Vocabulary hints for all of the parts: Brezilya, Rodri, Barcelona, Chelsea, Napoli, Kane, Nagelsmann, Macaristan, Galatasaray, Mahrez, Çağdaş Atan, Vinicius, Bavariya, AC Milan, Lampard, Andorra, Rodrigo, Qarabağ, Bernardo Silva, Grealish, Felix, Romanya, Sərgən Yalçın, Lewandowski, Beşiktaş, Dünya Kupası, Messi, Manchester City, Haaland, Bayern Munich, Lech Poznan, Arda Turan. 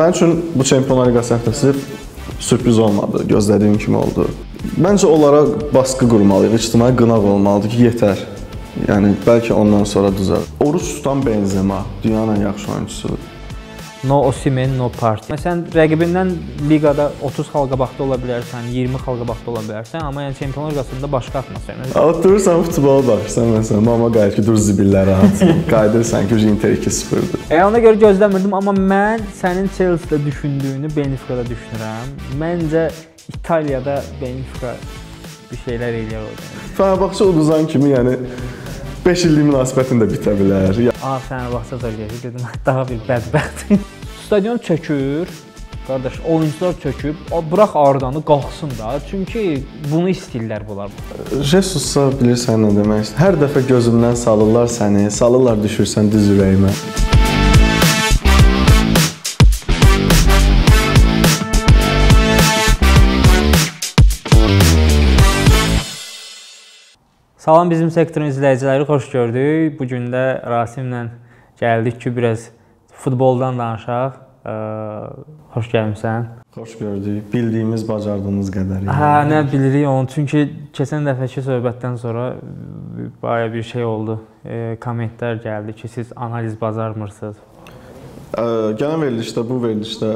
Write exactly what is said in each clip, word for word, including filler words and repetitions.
Mənim üçün bu Çempionlar Liqası həftəsi sürpriz olmadı, gözlədiyim kimi oldu. Məncə onlara baskı qurmalıyıq, ictimai qınaq olmalıdır ki, yetər. Yəni, bəlkə ondan sonra düzəlir. Oruç tutan Benzema, dünyanın yaxşı oyuncusu. No Osimhen, no party. Məsələn, rəqibindən liqada otuz xal qabaqda ola bilərsən, iyirmi xal qabaqda ola bilərsən, amma yəni Çempionlar Liqasında başqa atmasan. Atırsan, futbola baxırsan, məsələn, mama qayıt ki, dur zibilləri at, qayıdırsan ki, Inter iki sıfırdır. E, ona görə gözləmirdim, amma mən sənin Chelsea'da düşündüyünü Benfica'da düşünürəm. Məncə İtaliyada Benfica bir şeylər eləyər olacaq. Fenerbahçe uduzan kimi, yəni, beş illik münasibətində bitə bilər. Abi, sənə baxsa zor gəlir, dedim, daha bir bədbəxtim. Stadion çökür, qardaş, oyuncular çöküb, bıraq Ardanı qalxsın da, çünki bunu istəyirlər bunlar. Jesus'a bilirsən nə demək istəyir. Hər dəfə gözümdən salırlar səni, salırlar düşürsən düz ürəyimə. Salam bizim sektorun izləyiciləri, xoş gördük. Bugün də Rasimlə gəldik ki, biraz futboldan danışaq. Xoş gəlmişsən. Xoş gördük. Bildiyimiz, bacardığımız qədər. Hə, nə bilirik onu. Çünki keçən dəfəki söhbətdən sonra baya bir şey oldu. Kommentlər gəldi ki, siz analiz bacarmırsınız. Gələn verilişdə, bu verilişdə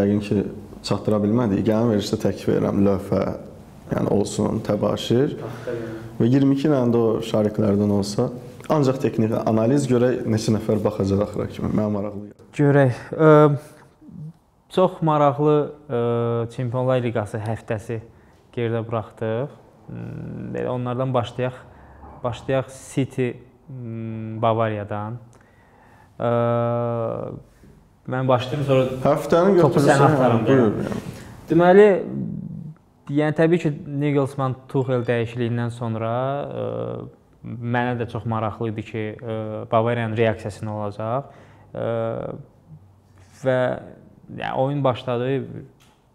yəqin ki, çatdıra bilmədik. Gələn verilişdə təklif edirəm, lövhə. Yəni, olsun, təbaşir və iyirmi iki ilində o şariklərdən olsa, ancaq texnik analiz görək, neçə nəfər baxacaq axıra kimi, mən maraqlıyam. Görək, çox maraqlı Çempionlar Liqası həftəsi geridə buraxdıq. Onlardan başlayaq, başlayaq City Bavariyadan. Mən başlayayım, sonra topu sən axtarım. Deməli, yəni, təbii ki, Nagelsmann Tuchel dəyişikliyindən sonra mənə də çox maraqlı idi ki, Bavariyanın reaksiyası nə olacaq və oyun başladı,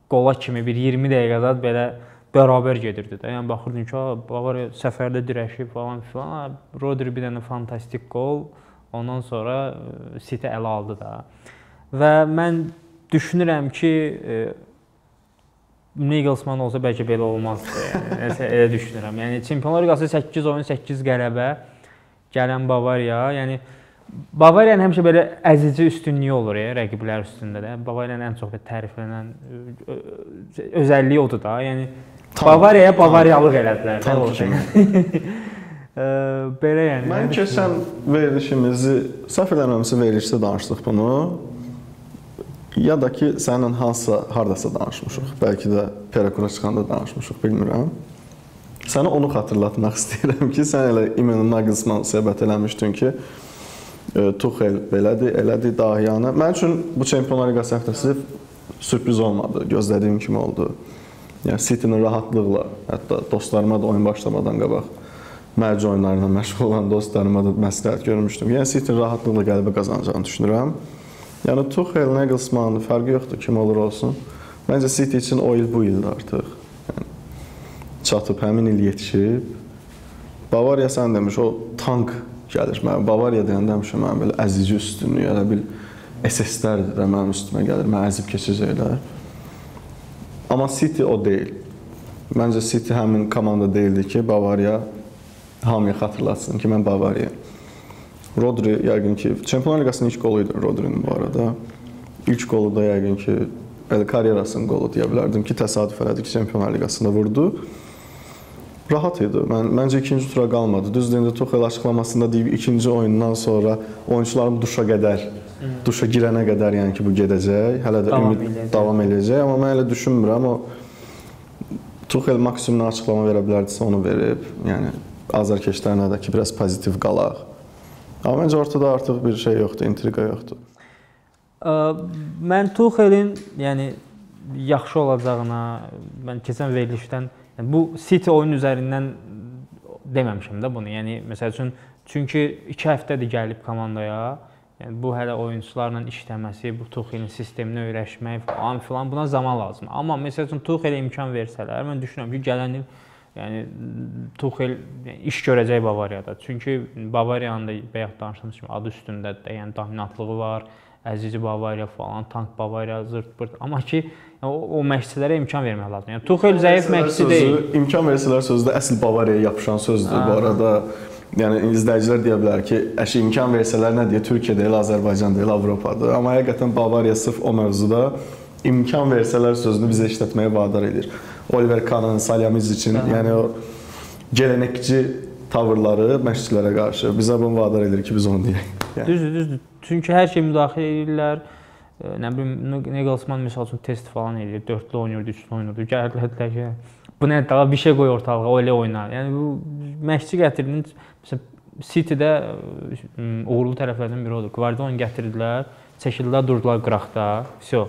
qola kimi bir iyirmi dəqiqədə belə bərabər gedirdi də. Yəni, baxırdım ki, Bavariya səfərdə dirəşib falan filan, Rodri bir dənə fantastik qol, ondan sonra City ələ aldı da. Və mən düşünürəm ki, Nagelsmann olsa bəlkə belə olmazdı, elə düşünürəm. Yəni, Çempionlar Liqası səkkiz oyun, səkkiz qələbə gələn Bavariya. Yəni, Bavariyanın həmişə belə əzici üstünlüyü olur ya, rəqiblər üstündə də. Bavariyanın ən çox təriflənən özəlliyi odur da. Yəni, Bavariyaya Bavariyalıq elədilər. Tanrı kimi. Belə yəni. Mən keçən verilişimizi, səhv edəməmsi verilişdə danışdıq bunu. Ya da ki, səninlə hansısa, haradasa danışmışıq, bəlkə də Perakura çıxanda danışmışıq, bilmirəm. Sənə onu xatırlatmaq istəyirəm ki, sən elə imenin Nagelsmann səbət eləmişdin ki, Tuchel belədir, elədir, dahiyanə. Mən üçün bu Çempionlar Liqası həftəsi sürpriz olmadı, gözlədiyim kimi oldu. Yəni, City-nin rahatlıqla, hətta dostlarıma da oyun başlamadan qabaq, mərc oyunlarına məşğul olan dostlarıma da məsləhət görmüşdüm. Yəni, City-nin rahatlıqla qələbə qazanacağını düşünürəm. Yəni, Tuchel, Nagelsmann, fərqi yoxdur, kim olur olsun. Məncə, City üçün o il bu ildir artıq. Çatıb, həmin il yetişib. Bavariya sən demiş, o tank gəlir. Bavariya deyən demişəm, mənim belə əzici üstünlüyü, elə bil S S-lərdir də mənim üstümə gəlir, mən əzib keçəcəklər. Amma City o deyil. Məncə, City həmin komanda deyildi ki, Bavariya hamıya xatırlatsın ki, mən Bavariyayım. Rodri, yəqin ki, Çempionlar Liqasının ilk qoluydu Rodri'nin bu arada. İlk qolu da yəqin ki, kariyerasının qolu deyə bilərdim ki, təsadüf elədi ki, Çempionlar Liqasında vurdu. Rahat idi. Məncə ikinci tura qalmadı. Düz deyəndə Tuchel açıqlamasında deyib, ikinci oyundan sonra oyuncularım duşa qədər, duşa girənə qədər yəni ki, bu gedəcək. Hələ də ümid davam eləyəcək. Amma mən elə düşünmürəm. Tuchel maksimum nə açıqlama verə bilərdirsə, onu verib. Yəni, azərkeşlərinə də ki, biraz pozitiv qalaq. Amma məncə ortada artıq bir şey yoxdur, intriqa yoxdur. Mən Tuchel'in yaxşı olacağına, mən keçən verilişdən, bu City oyun üzərindən deməmişəm də bunu. Məsəl üçün, çünki iki həftədir gəlib komandaya, bu hələ oyuncularla işləməsi, bu Tuchel'in sisteminə öyrəşmək, buna zaman lazım. Amma məsəl üçün, Tuchel'e imkan versələr, mən düşünürəm ki, gələn il yəni, Tuchel iş görəcək Bavariyada. Çünki Bavariyanın da, bəyək danışdığımız kimi, adı üstündədir də, yəni, dominantlığı var, Əzici Bavariya falan, Tank Bavariya, zırt pırt. Amma ki o, o məşqçilərə imkan vermək lazım. Yəni Tuchel zəif məşqçi deyil. İmkan versələr sözü də əsl Bavariyaya yapışan sözdür. Bu arada yəni izləyicilər deyə bilər ki, əşi imkan versələr nə deyə, Türkiyə deyil, Azərbaycan deyil, Avropadır. Amma həqiqətən Bavariya sırf o mövzuda imkan versələr sözünü bizə işlətməyə vadar edir. Oliver Kahn'ın, Salyamiz için yəni o gelenekçi tavırları məşqçilərə qarşı bizə bunu vadar edir ki, biz onu deyək. Yani. Düzdür, düzdür. Çünki hər şey müdaxilə edirlər. Nə bilim, Nagelsmann misal üçün test falan edir, dörtlü oynurdu, üçlü oynurdu. Gəldilər ki, bu nə, daha bir şey qoy ortalığa, elə oynar. Yəni bu məşqçi gətirdiniz, məsələn, City'də uğurlu tərəflərdən biri odur. Guardiola'nı gətirdilər, çəkildilər, durdular qıraqda. Vso.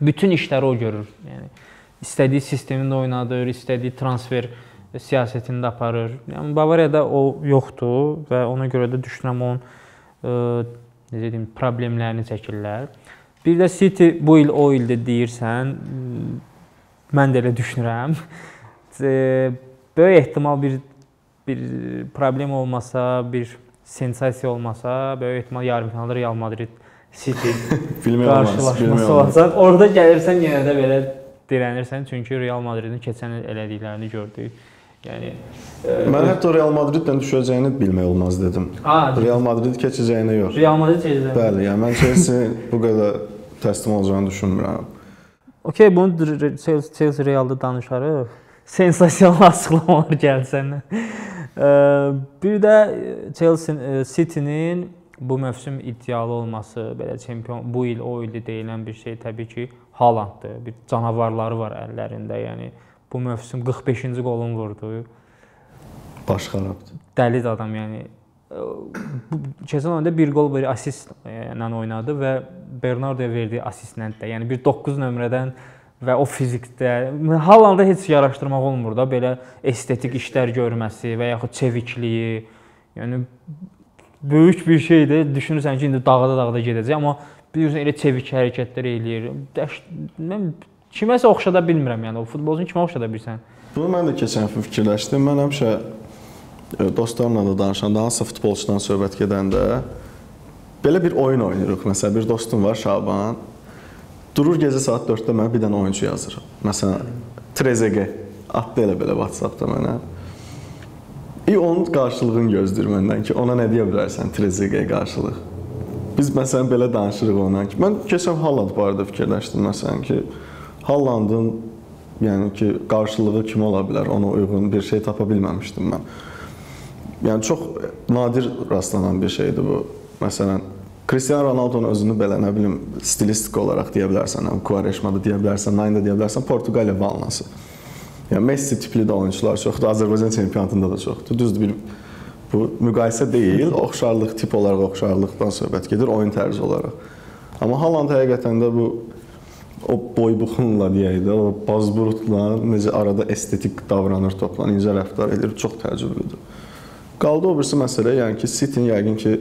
Bütün işləri o görür. Yəni istədiyi sistemində oynadır, istədiyi transfer siyasetini də aparır. Yəni Bavariyada o yoxdur və ona görə də düşünürəm onun e, necə deyim, problemlərini çəkirlər. Bir də City bu il o ildə deyirsən, mən də elə düşünürəm. E, böyük ehtimal bir bir problem olmasa, bir sensasiya olmasa, böyük ehtimal yarım finalda Real Madrid City qarşılaşması olacaq. Orada gəlirsən yenə də belə dirənirsən, çünki Real Madridin keçən il elədiklərini gördük. Yəni mən hətta Real Madridlə düşəcəyini bilmək olmaz dedim. A, Real Madrid keçəcəyinə yox. Real Madrid keçəcəyinə. Bəli, yəni mən Chelsea bu qədər təslim olacağını düşünmürəm. Okey, bunu Chelsea Real'da danışarıq. Sensasiyalı açıqlamalar gəldi səndən. Bir də Chelsea City'nin bu mövsüm iddialı olması, belə çempion bu il o ildə deyilən bir şey təbii ki Haalanddır. Bir canavarları var əllərində. Yəni bu mövsüm qırx beşinci qolunu vurdu. Baş xarabdır. Dəli adam, yəni keçən oyunda bir qol, bir asistlə oynadı və Bernardo'ya verdiyi asistlə də. Yəni bir doqquz nömrədən və o fizikdə Haalanda heç yaraşdırmaq olmur da, belə estetik işlər görməsi və yaxud çevikliyi. Yəni böyük bir şeydir. Düşünürsən ki, indi dağda dağda gedəcək, amma bilirsən elə çevik hərəkətlər eləyir. Mən kiməsə oxşada bilmirəm, yəni o futbolçunu kimə oxşada bilirsən? Bunu mən də keçən dəfə fikirləşdim. Mən həmişə dostlarımla da danışanda, hansısa futbolçudan söhbət gedəndə belə bir oyun oynayırıq. Məsələn, bir dostum var, Şaban. Durur gecə saat dörddə mənə bir dənə oyuncu yazır. Məsələn, Trezeguet atdı elə belə WhatsApp'da mənə. İyi, onun qarşılığını gözləyir məndən ki, ona nə deyə bilərsən Trezeguet qarşılıq. Biz məsələn belə danışırıq ona ki, mən keçən Haaland barədə fikirləşdim məsələn ki, Haalandın yəni ki, qarşılığı kim ola bilər, ona uyğun bir şey tapa bilməmişdim mən. Yəni çox nadir rastlanan bir şeydir bu. Məsələn, Cristiano Ronaldo'nun özünü belə nə bilim stilistik olaraq deyə bilərsən, Quaresma-da deyə bilərsən, Nine-da deyə bilərsən, Portuqaliya valnası. Yəni Messi tipli də oyunçular çoxdur, Azərbaycan çempionatında da çoxdur. Düzdür, bir bu müqayisə deyil, oxşarlıq, tip olaraq oxşarlıqdan söhbət gedir, oyun tərzi olaraq. Amma Haaland həqiqətən də bu o boybuxunla deyək də, o bazburutla necə arada estetik davranır topla, necə rəftar edir, çox təcrübəlidir. Qaldı o birisi məsələ, yəni ki, City-nin yəqin ki,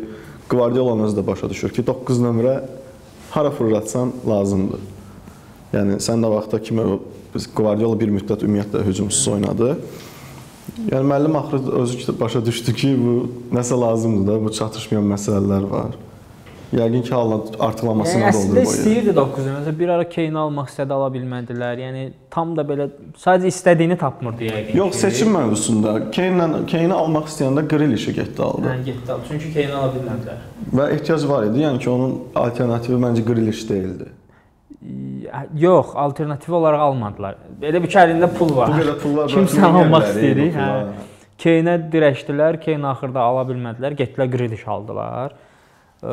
Guardiola özü də başa düşür ki, doqquz nömrə hara fırlatsan lazımdır. Yəni sən də vaxta kimi Guardiola bir müddət ümumiyyətlə hücumsuz oynadı. Yəni müəllim axırı özü başa düşdü ki, bu nəsə lazımdır da, bu çatışmayan məsələlər var. Yəqin ki, Haaland artıqlamasına yəni, doldur boyu. Əslində istəyirdi doqquz nömrə. Məsələn, bir ara Kane almaq istədi, ala bilmədilər. Yəni tam da belə sadəcə istədiyini tapmırdı yəqin. Yox, seçim mövzusunda Kane-i almaq istəyəndə Grealish'i getdi aldı. Hə, getdi aldı. Çünki Kane-i ala bilmədilər. Və ehtiyac var idi. Yəni ki, onun alternativi məncə Grealish deyildi. Yox, alternativ olaraq almadılar. Elə bir kəlində pul var. Bu qədər pul var. Kimsə almaq istəyir. Hə. Kane-ə dirəkdilər, Kane axırda ala bilmədilər, getdilər Grealish aldılar. Ee,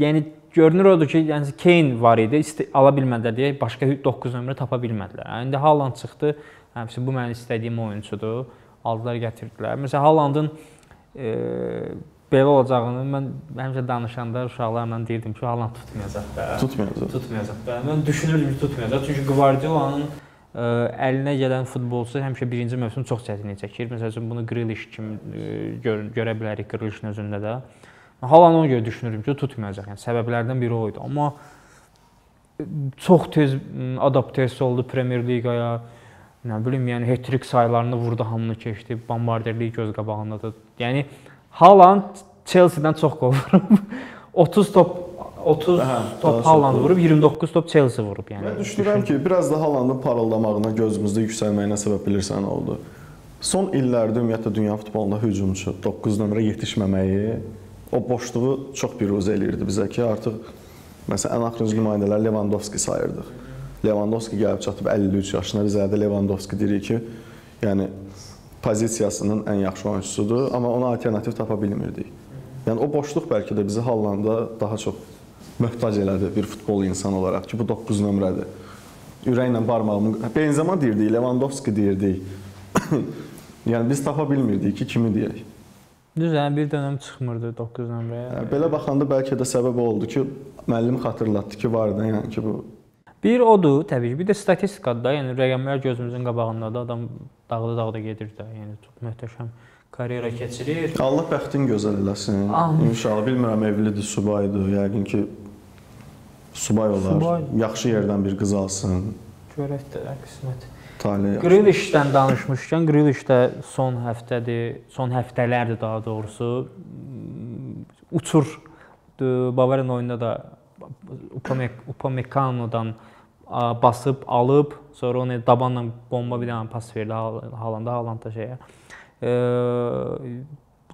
yəni görünür odur ki, yəni Kane var idi, ala bilmədilər deyə başqa doqquz nömrə tapa bilmədilər. İndi Haaland çıxdı. Həmçinin bu mənim istədiyim oyunçudur. Aldılar, gətirdilər. Məsələn, Haalandın e belə olacağını mən həmişə danışanda uşaqlarla deyirdim ki, Haaland tutmayacaq da. Tutmayacaq. Tutmayacaq da. Mən düşünürdüm ki, tutmayacaq. Çünki Guardiola'nın əlinə gələn futbolçu həmişə birinci mövsüm çox çətinlik çəkir. Məsələn, bunu Grealish kimi gör görə bilərik, Grealish'in özündə də. Haaland ona görə düşünürdüm ki, tutmayacaq. Yəni səbəblərdən biri o idi. Amma çox tez adaptasiya oldu Premier Ligaya. Nə bilim, yəni hat-trick sayılarını vurdu, hamını keçdi. Bombarderlik göz qabağındadır. Yəni Haaland Chelsea'dən çox qovurub. otuz top otuz Aha, top Haaland vurub, iyirmi doqquz top Chelsea vurub. Yəni mən düşünürəm ki, biraz da Haalandın parıldamağına, gözümüzdə yüksəlməyinə səbəb bilirsən oldu. Son illərdə ümumiyyətlə dünya futbolunda hücumçu doqquz nömrə yetişməməyi, o boşluğu çox biruzə eləyirdi bizə ki, artıq məsələn ən axırıncı nümayəndələr Lewandowski sayırdıq. Lewandowski gəlib çatıb əlli üç yaşına, bizə də Lewandowski deyirik ki, yəni pozisiyasının ən yaxşı oyuncusudur, amma ona alternativ tapa bilmirdik. Yəni o boşluq bəlkə də bizi Haaland'a daha çox möhtac elədi bir futbol insanı olaraq ki, bu doqquz nömrədir. Ürəklə barmağımı... Benzema deyirdik, Lewandowski deyirdik. Yəni biz tapa bilmirdik ki, kimi deyək. Düz, yəni bir dönəm çıxmırdı doqquz nömrəyə. Yəni, belə baxanda bəlkə də səbəb oldu ki, müəllim xatırlatdı ki, var da yəni ki bu... Bir odur təbii ki, bir də statistikadır da, yəni rəqəmlər gözümüzün qabağındadır, adam dağda-dağda gedir də, yəni çox möhtəşəm karyera keçirir. Allah bəxtin gözəl eləsin, inşallah, bilmirəm evlidir, subaydır, yəqin ki subay olar, subay. Yaxşı yerdən bir qız alsın. Görək də, qismət. Grealish'dən danışmışkən, Grealish də son həftədir, son həftələrdir daha doğrusu, uçur, Bavarian oyunda da Upamecano'dan basıb, alıb, sonra onu dabanla bomba bir dənə pas verdi Haaland'a, Haaland'a şeyə. Ee,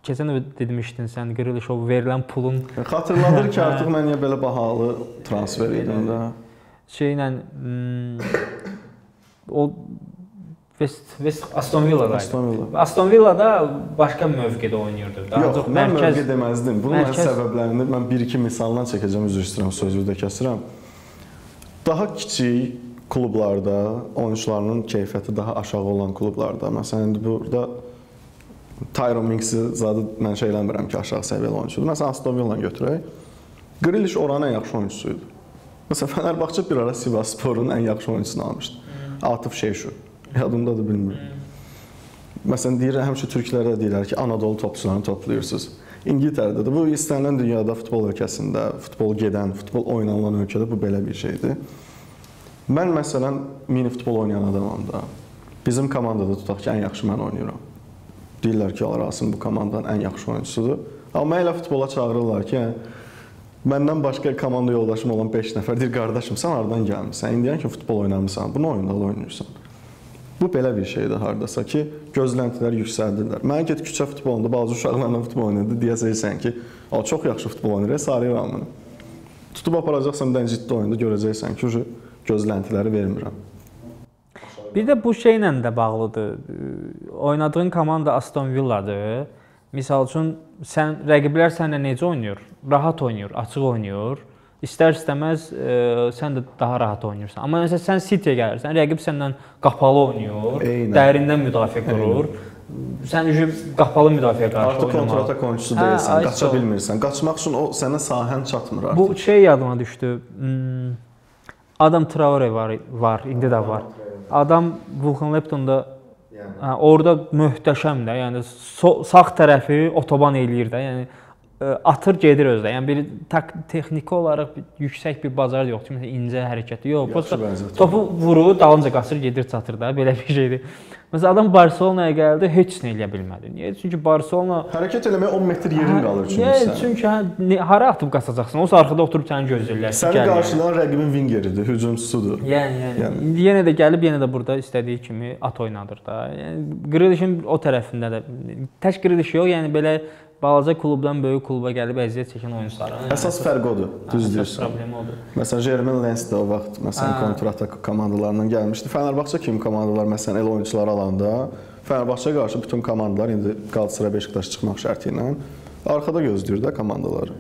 Keçən də demişdin sən, Grealish o verilən pulun... Xatırladır ki, artıq mən niyə belə bahalı transfer edim də. Şeylə, o West, West Aston Villa'da. Aston Villa. Aston Villa'da başqa mövqedə oynayırdı. Yox, mən mərkəz... mövqe deməzdim. Bunun mərkəz... səbəblərini mən bir-iki misaldan çəkəcəm, üzr istəyirəm, sözü də kəsirəm. Daha kiçik klublarda, oyuncularının keyfiyyəti daha aşağı olan klublarda, məsələn, burada Tyrone Mings'i zadı mən şey eləmirəm ki, aşağı səviyyəli oyuncudur. Məsələn, Aston Villa'dan götürək. Grealish oranın ən yaxşı oyuncusuydu. Məsələn, Fenerbahçe bir ara Sivasspor'un ən yaxşı oyuncusunu almışdı. Atıf şey şu. Yadımdadır, bilmirəm. Məsələn, deyirəm, həmişə türklərə deyirlər ki, Anadolu topçularını toplayırsınız. İngiltərədə də bu, istənilən dünyada futbol ölkəsində, futbol gedən, futbol oynanılan ölkədə bu belə bir şeydir. Mən, məsələn, mini futbol oynayan adamam da. Bizim komandada tutaq ki, ən yaxşı mən oynayıram. Deyirlər ki, Arasın bu komandanın ən yaxşı oyuncusudur. Amma elə futbola çağırırlar ki, məndən başqa komanda yoldaşım olan beş nəfər deyir, qardaşım, sən haradan gəlmişsən? İndi deyən ki, futbol oynamısan, bunu oyunda oynayırsan. Bu belə bir şeydir haradasa ki, gözləntilər yüksəldirlər. Mən get küçə futbolunda bazı uşaqlarla futbol oynadı, deyəcəksən ki, çox yaxşı futbol oynayır, sarıyıram bunu. Tutub aparacaqsan bir dənə ciddi oyunda görəcəksən ki, gözləntiləri vermirəm. Bir də bu şeylə də bağlıdır. Oynadığın komanda Aston Villa'dır. Misal üçün, sən, rəqiblər sənlə necə oynayır? Rahat oynayır, açıq oynayır. İstər-istəməz e, sən də daha rahat oynayırsan. Amma məsələn, sən City'yə gəlirsən, rəqib səndən qapalı oynayır, Eyni. dərindən müdafiə qurur. Sən qapalı müdafiəyə qarşı oynamaq. Artıq kontratak oyuncusu deyilsən, hə, qaça bilmirsən. Qaçmaq üçün o sənə sahən çatmır artıq. Bu şey yadıma düşdü, Adam Traore var, var indi də var. Adam Wolverhampton'da, hə, orada möhtəşəm də, yəni so sağ tərəfi otoban eləyir də. Yəni, atır gedir özdə. Yəni bir texniki olaraq yüksək bir bazar yoxdur. Məsələn, incə hərəkəti yox. Prosta topu vurur, dalınca qaçır, gedir çatır da. Belə bir şeydir. Məsələn, adam Barcelona'ya gəldi, heç nə eləyə bilmədi. Niyə? Çünki Barcelona hərəkət eləməyə on metr yerin qalır çünki. Niyə? Çünki hara atıb qaçacaqsan? O arxada oturub səni gözləyirlər. Sənin qarşılayan rəqibin vingeridir, hücumçusudur. Yəni, yəni, yəni yenə də gəlib, yenə də burada istədiyi kimi at oynadır da. Yəni Grealish'in o tərəfində də tək Grealish yox, yəni belə balaca klubdan böyük kluba gəlib əziyyət çəkən oyuncuların. Əsas yəni, fərq odur, düz deyirsən. Məsələn, Jermain Lens də o vaxt məsələn kontratak komandalarından gəlmişdi. Fenerbahçe kimi komandalar məsələn elə oyuncular alanda, Fenerbahçe qarşı bütün komandalar indi Galatasaray, Beşiktaş çıxmaq şərti ilə arxada gözləyir də komandaları.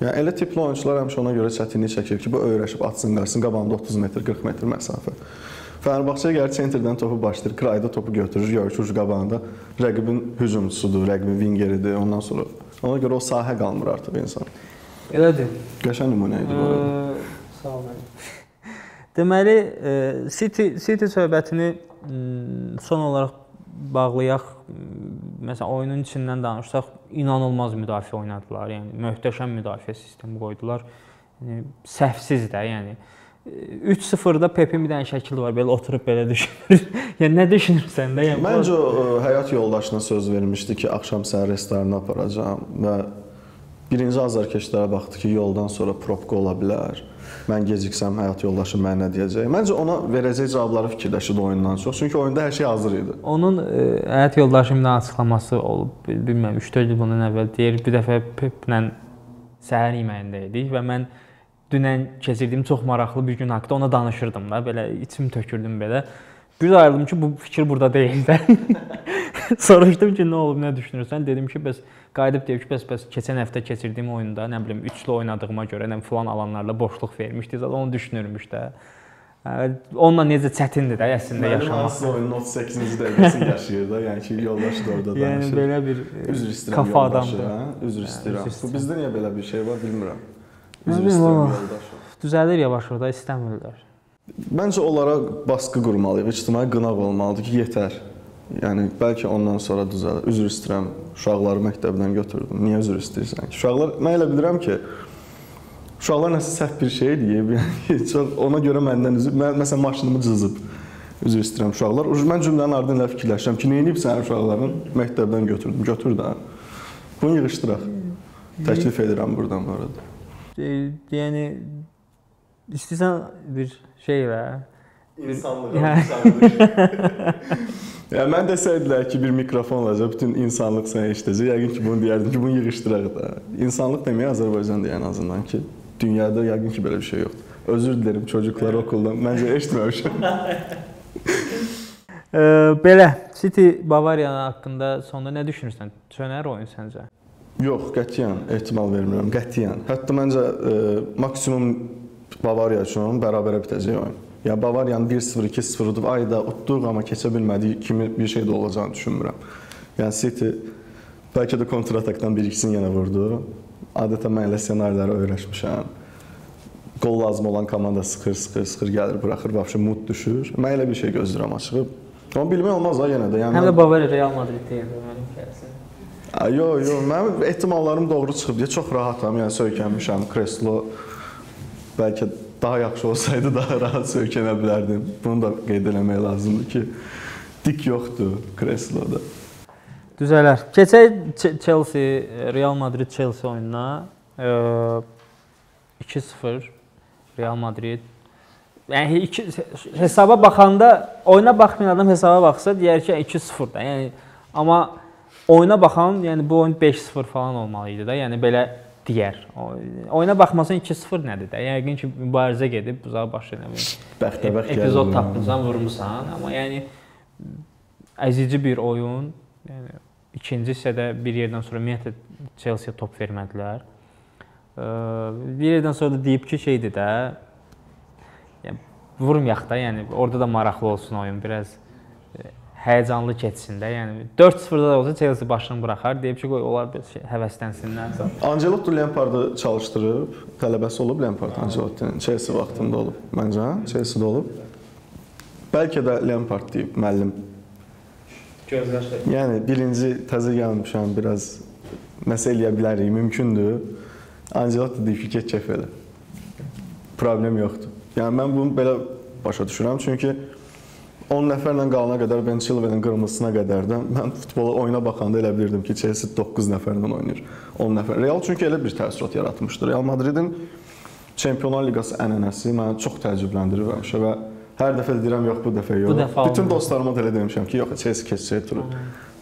Yəni elə tipli oyuncular həmişə ona görə çətinlik çəkir ki, bu öyrəşib atsın qaçsın qabağında otuz metr, qırx metr məsafə. Fenerbahçe gəlir centerdən topu başlayır, krayda topu götürür, görüşür qabağında. Rəqibin hücumçusudur, rəqibin vingeridir, ondan sonra ona görə o sahə qalmır artıq insan. Elədir. Qəşəng nümunə idi bu arada. Sağ olun. Deməli, City, City söhbətini son olaraq bağlayaq. Məsələn, oyunun içindən danışsaq, inanılmaz müdafiə oynadılar. Yəni, möhtəşəm müdafiə sistemi qoydular. Yəni, səhvsiz də, yəni. üç sıfırda Pep'in bir dənə şəkli var, belə oturub belə düşünür. Yəni nə düşünürsən də? Yəni, Məncə o, həyat yoldaşına söz vermişdi ki, axşam səni restorana aparacağım və Birinci azarkeşlərə baxdı ki, yoldan sonra probka ola bilər. Mən geciksəm, həyat yoldaşım mənə nə deyəcək? Məncə ona verəcək cavabları fikirləşirdi oyundan çox. Çünki oyunda hər şey hazır idi. Onun e, həyat yoldaşımla açıqlaması olub, bilmirəm, üç dörd il bundan əvvəl deyir. Bir dəfə Peplə səhər yeməyində idik və mən dünən keçirdiyim çox maraqlı bir gün haqqında ona danışırdım da, belə içim tökürdüm belə. Bir də ayrıldım ki, bu fikir burada deyil də. Soruşdum ki, nə olub, nə düşünürsən? Dedim ki, bəs qayıdıb deyib ki, bəs, bəs keçən həftə keçirdiyim oyunda, nə bilim, üçlü oynadığıma görə nə filan alanlarla boşluq vermişdi, zaten onu düşünürmüş də. Onunla necə çətindir də əslində yaşamaq. Mənim hansı oyunun otuz səkkizinci dəqiqəsi yaşayır da, yəni ki, yoldaşı da orada danışır. Yəni belə bir üzr istəyirəm yoldaşı, üzr istəyirəm. Bu bizdə niyə belə bir şey var, bilmirəm. Üzr istəyirəm yoldaşı. Düzəlir yavaş orada, istəmirlər. Məncə onlara baskı qurmalıyıq, ictimai qınaq olmalıdır ki, yetər. Yəni, bəlkə ondan sonra düzəlir. Üzr istəyirəm, uşaqları məktəbdən götürdüm. Niyə üzr istəyirsən ki? Uşaqlar, mən elə bilirəm ki, uşaqlar nəsə səhv bir şey deyib. Yəni, ona görə məndən üzüb, mən, məsələn, maşınımı cızıb. Üzr istəyirəm uşaqlar. Mən cümlənin ardından elə fikirləşirəm ki, neyiniyib səni uşaqların məktəbdən götürdüm. Götür də. Bunu yığışdıraq. Təklif edirəm buradan bu arada. Yəni, istəyirsən bir şey və... İnsanlıq. Ya mən desəydilər ki, bir mikrofon olacaq, bütün insanlıq sənə işləyəcək, yəqin ki, bunu deyərdim ki, bunu yığışdıraq da. İnsanlıq deməyə Azərbaycan deyə ən azından ki, dünyada yəqin ki, belə bir şey yoxdur. Özür dilərim çocukları okuldan, məncə eşitməmişəm. Belə, City Bavariya haqqında sonda nə düşünürsən? Çönər oyun səncə? Yox, qətiyyən, ehtimal vermirəm, qətiyyən. Hətta məncə maksimum Bavariya üçün onun bərabərə bitəcək oyun. Ya Bavariyanı bir sıfır iki sıfır udub ayda utduq, amma keçə bilmədiyi kimi bir şey də olacağını düşünmürəm. Yəni City bəlkə də kontratakdan bir ikisini yenə vurdu. Adətən mən elə senariləri öyrəşmişəm. Qol lazım olan komanda sıxır, sıxır, sıxır gəlir, bıraxır, vəbşə mut düşür. Mən elə bir şey gözləyirəm açığı. Amma bilmək olmaz ha yenə də. Yəni, həm də Bavariya Real Madrid deyildi mənim kərəsi. Yox, yox, mənim ehtimallarım doğru çıxıb deyə çox rahatam. Yəni söykənmişəm, kreslo bəlkə daha yaxşı olsaydı daha rahat sökənə bilərdim. Bunu da qeyd eləmək lazımdır ki, dik yoxdur kresloda. Düzələr. Keçək Chelsea, Real Madrid Chelsea oyununa. iki sıfır Real Madrid. Yəni iki, hesaba baxanda, oyuna baxmayan adam hesaba baxsa deyər ki, iki sıfırdan. Yəni, amma oyuna baxan, yəni bu oyun beş sıfır falan olmalı idi da. Yəni belə digər. Oyuna baxmasın iki sıfır nədir də? Yəqin ki, mübarizə gedib, buzağa başlayın. Bəxtəbəxt gəldi. Epizod tapmışsan, vurmuşsan. Amma yəni, əzici bir oyun. Yəni, ikinci hissədə bir yerdən sonra ümumiyyətlə Chelsea top vermədilər. Bir yerdən sonra da deyib ki, şeydir də, vurmayaq da, yəni orada da maraqlı olsun oyun, biraz həyəcanlı keçsin də, yəni dörd sıfırda da olsa Chelsea başını bıraxar, deyib ki, qoy, onlar şey, həvəsdənsinlər. Ancelotti Lampardı çalışdırıb, tələbəsi olub Lampard Ancelotti'nin, Chelsea vaxtında olub, məncə, Chelsea'da olub. Bəlkə də Lampard deyib, müəllim. Gözləşdir. Yəni, birinci təzə gəlmişəm, biraz nəsə eləyə bilərik, mümkündür. Ancelotti deyib ki, get kef elə. Problem yoxdur. Yəni, mən bunu belə başa düşürəm, çünki on nəfərlə qalana qədər, Ben Chilwell'in qırmızısına qədər də mən futbola oyuna baxanda elə bilirdim ki, Chelsea doqquz nəfərlə oynayır, on nəfər. Real çünki elə bir təsirat yaratmışdır. Real Madridin Çempionlar Liqası ənənəsi mənə çox təəccübləndirir həmişə və hər dəfə deyirəm, yox, bu dəfə yox. Bu dəfə olmuyor. Bütün dostlarıma da elə demişəm ki, yox, Chelsea keçəcək turu.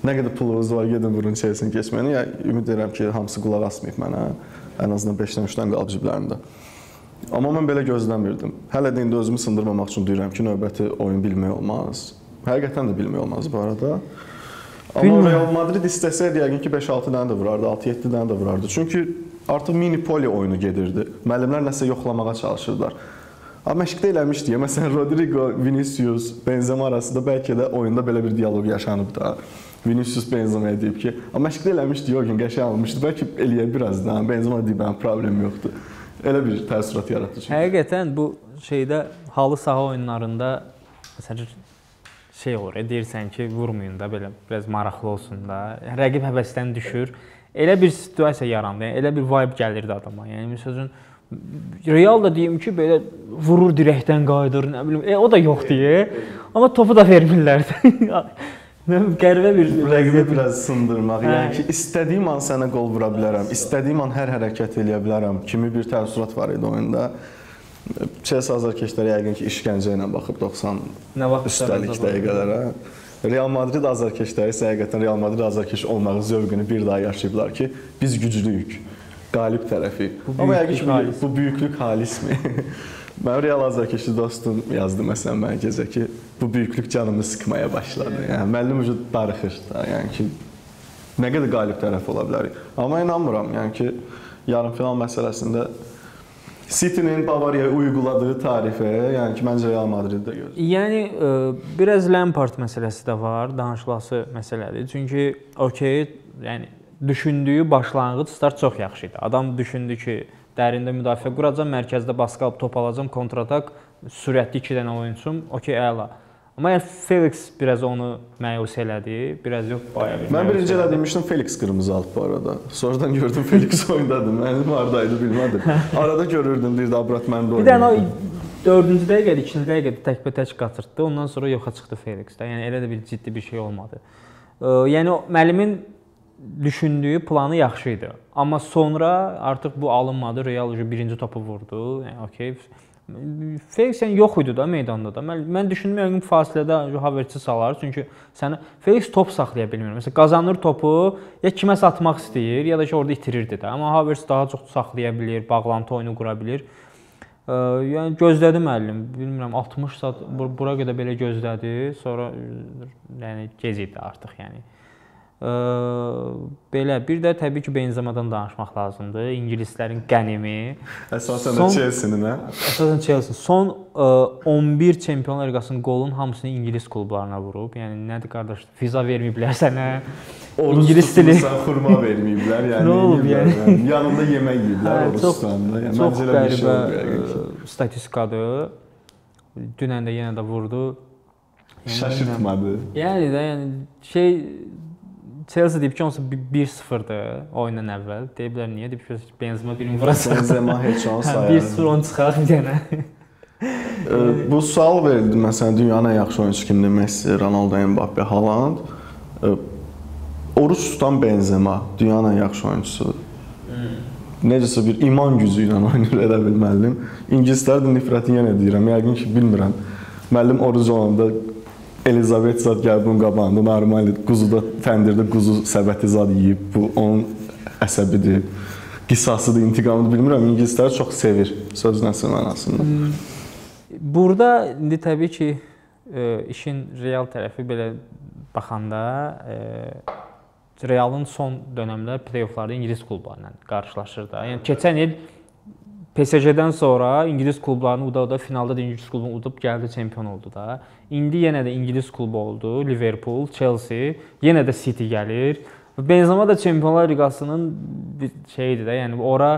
Nə qədər pulunuz var, gedin vurun Chelsea-ni keçməni. Ümid edirəm ki, hamısı qulaq asmayıb mənə, ən azından beşdən üçdən qalıb ciblərində. Amma mən belə gözləmirdim. Hələ də indi özümü sındırmamaq üçün deyirəm ki, növbəti oyun bilmək olmaz. Həqiqətən də bilmək olmaz bu arada. Amma Real Madrid istəsəydi yəqin ki, beş altı dənə də vurardı, altı yeddi dənə də vurardı. Çünki artıq mini poli oyunu gedirdi. Müəllimlər nəsə yoxlamağa çalışırdılar. Amma məşqdə eləmişdi ya, məsələn, Rodrigo, Vinicius, Benzema arasında bəlkə də oyunda belə bir diyalog yaşanıb da. Vinicius Benzema'ya deyib ki, amma məşqdə eləmişdi, o gün qəşəng almışdı, bəlkə eləyə biraz da. Benzema deyib, mənim problem yoxdur. Elə bir təsirat yaratdı çünki. Həqiqətən bu şeydə, halı saha oyunlarında məsələn şey olur, deyirsən ki, vurmayın da, belə biraz maraqlı olsun da, rəqib həvəsdən düşür. Elə bir situasiya yarandı, elə bir vibe gəlirdi adama. Yəni, sözün, Real da deyim ki, belə vurur dirəkdən qayıdır, nə bilim, e, o da yox deyə, amma topu da vermirlərdi. Qəribə bir rəqibi biraz sındırmaq, yəni ki, istədiyim an sənə qol vura bilərəm, istədiyim an hər hərəkət eləyə bilərəm kimi bir təəssürat var idi oyunda. Chelsea azarkeşləri yəqin ki, işgəncə ilə baxıb doxsan üstəlik dəqiqələrə. Real Madrid azarkeşləri isə həqiqətən Real Madrid azarkeş olmağı zövqünü bir daha yaşayıblar ki, biz güclüyük, qalib tərəfi. Amma yəqin ki, bu böyüklük halismi? Mən Real azarkeşi dostum yazdı məsələn mənə gecə ki, bu büyüklük canımı sıkmaya başladı. Yəni, müəllim vücud darıxır da, yəni ki, nə qədər qalib tərəf ola bilərik. Amma inanmıram, yəni ki, yarımfinal məsələsində City'nin Bavariyaya uyguladığı tarifə, yəni ki, məncə Real Madrid'də görürüz. Yəni, biraz Lampard məsələsi də var, danışılası məsələdir. Çünki, okey, yəni, düşündüyü başlanğıc start çox yaxşıydı. Adam düşündü ki, dərində müdafiə quracam, mərkəzdə baskı alıb top alacam, kontratak, sürətli iki dənə oyuncum, okey, əla. Amma yəni Felix biraz onu məyus elədi, biraz yox, bayağı bir məyus elədi. Mən birinci elə demişdim, Felix qırmızı aldı bu arada. Sonradan gördüm, Felix oyundadır, mənim aradaydı, bilmədim. Arada görürdüm, bir də Abrat mənim də oynadı. Bir dənə o dördüncü dəqiqədə, ikinci dəqiqədə təkbətək qaçırtdı, ondan sonra yoxa çıxdı Felixdə. Yəni elə də bir ciddi bir şey olmadı. Yəni müəllimin düşündüyü planı yaxşı idi. Amma sonra artıq bu alınmadı, Real birinci topu vurdu. Felix yox idi da meydanda da. Mən düşünmüyorum ki, fasilədə Havertz'i salar. Çünki Felix top saxlaya bilmir. Məsələn, qazanır topu, ya kimə satmaq istəyir, ya da ki, orada itirirdi də. Amma Havertz daha çox saxlaya bilir, bağlantı oyunu qura bilir. Yəni gözlədi müəllim, bilmirəm, altmış saat bura qədər belə gözlədi. Sonra gec idi artıq, yəni. Belə, bir də təbii ki, Benzemadan danışmaq lazımdır. İngilislərin qənimi. Əsasən də Chelsea'nin, hə? Əsasən Chelsea. Son on bir Çempionlar Liqasının qolun hamısını İngilis klublarına vurub. Yəni, nədir qardaş, viza verməyiblər sənə. Oruz tutmuşsan, xurma verməyiblər. Nə olub, yəni? Yanında yemək yiyiblər Oruzstanda. Çox qəribə statistikadır. Dünən də yenə də vurdu. Şaşırtmadı. Yəni də, şey... Chelsea deyib ki, onsa bir sıfırdır oyundan əvvəl. Deyiblər, niyə? Deyib ki, Benzema birini vurasın. Benzema heç onsa ayarlı. bir sıfır onu çıxaq bir dənə. Bu sual verildi, məsələn, dünyanın ən yaxşı oyuncu kimdir? Messi, Ronaldo, Mbappe, Haaland. Oruç tutan Benzema, dünyanın ən yaxşı oyuncusudur. Necəsə bir iman gücü ilə oynayır, elə bil müəllim. İngilislərdə nifrəti yenə deyirəm, yəqin ki, bilmirəm. Müəllim oruc olanda Elizabet zad gəlib bunun qabağında, normal quzuda, təndirdə quzu səbəti zad yiyib, bu onun əsəbidir, qisasıdır, intiqamıdır, bilmirəm, İngilisləri çox sevir söz nəsil mənasında. Burada indi təbii ki, işin real tərəfi belə baxanda, realın son dönəmlər playofflarda İngilis klublarla qarşılaşır da. Yəni, keçən il P S G-dən sonra İngilis klublarını uda-uda, finalda da İngilis klubunu udub gəldi, çempion oldu da. İndi yenə də İngilis klubu oldu, Liverpool, Chelsea, yenə də City gəlir. Benzema da Çempionlar Liqasının bir şeyidir də, yəni ora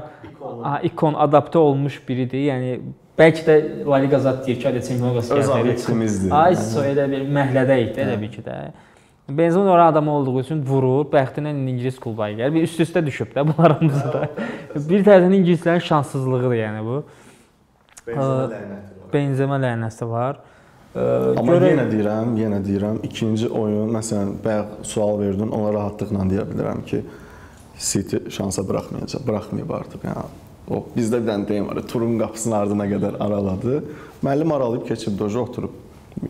ikon, adaptə olmuş biridir. Yəni, bəlkə də La Liqa zat deyir ki, Çempionlar Liqası gəldi. Öz abidimizdir. Ayso, elə bir məhlədəyik də, elə bir ki də. Benzema da oran adamı olduğu üçün vurur, bəxtinə İngilis klubları gəlir. Üst-üstə düşüb də bunlarımızı da. Bir tərəfdən İngilislərin şanssızlığıdır yəni bu. Benzema lənəsi var. Amma yenə deyirəm, yenə deyirəm, ikinci oyun, məsələn, bayaq sual verdin, ona rahatlıqla deyə bilirəm ki, City şansa bıraxmayacaq, bıraxmayıb artıq. Bizdə bir dənə deyim var, turun qapısının ardına qədər araladı. Müəllim aralayıb keçib, doja oturub,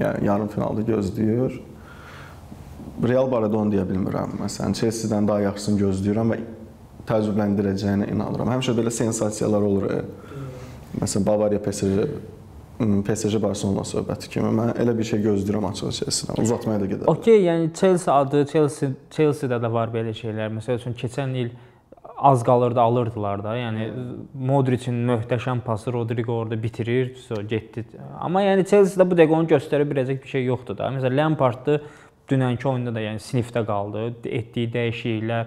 yarım finalda gözləyir. Real barədə onu deyə bilmirəm. Məsələn, Chelsea-dən daha yaxşısını gözləyirəm və təcrübləndirəcəyinə inanıram. Həmişə belə sensasiyalar olur. Məsələn, Bavariya P S G Barcelona söhbəti kimi. Mən elə bir şey gözləyirəm açıq Chelsea-dən. Uzatmaya da gedərəm. Okey, yəni Chelsea adı, Chelsea-də də var belə şeylər. Məsəl üçün, keçən il az qalırdı, alırdılar da. Yəni, Modric'in möhtəşəm pası Rodrigo orada bitirir, getdi. Amma yəni Chelsea-də bu dəqiq onu göstərə biləcək bir şey yoxdur da. Məsələn, Lampard'da dünənki oyunda da sinifdə qaldı, etdiyi dəyişikliklər,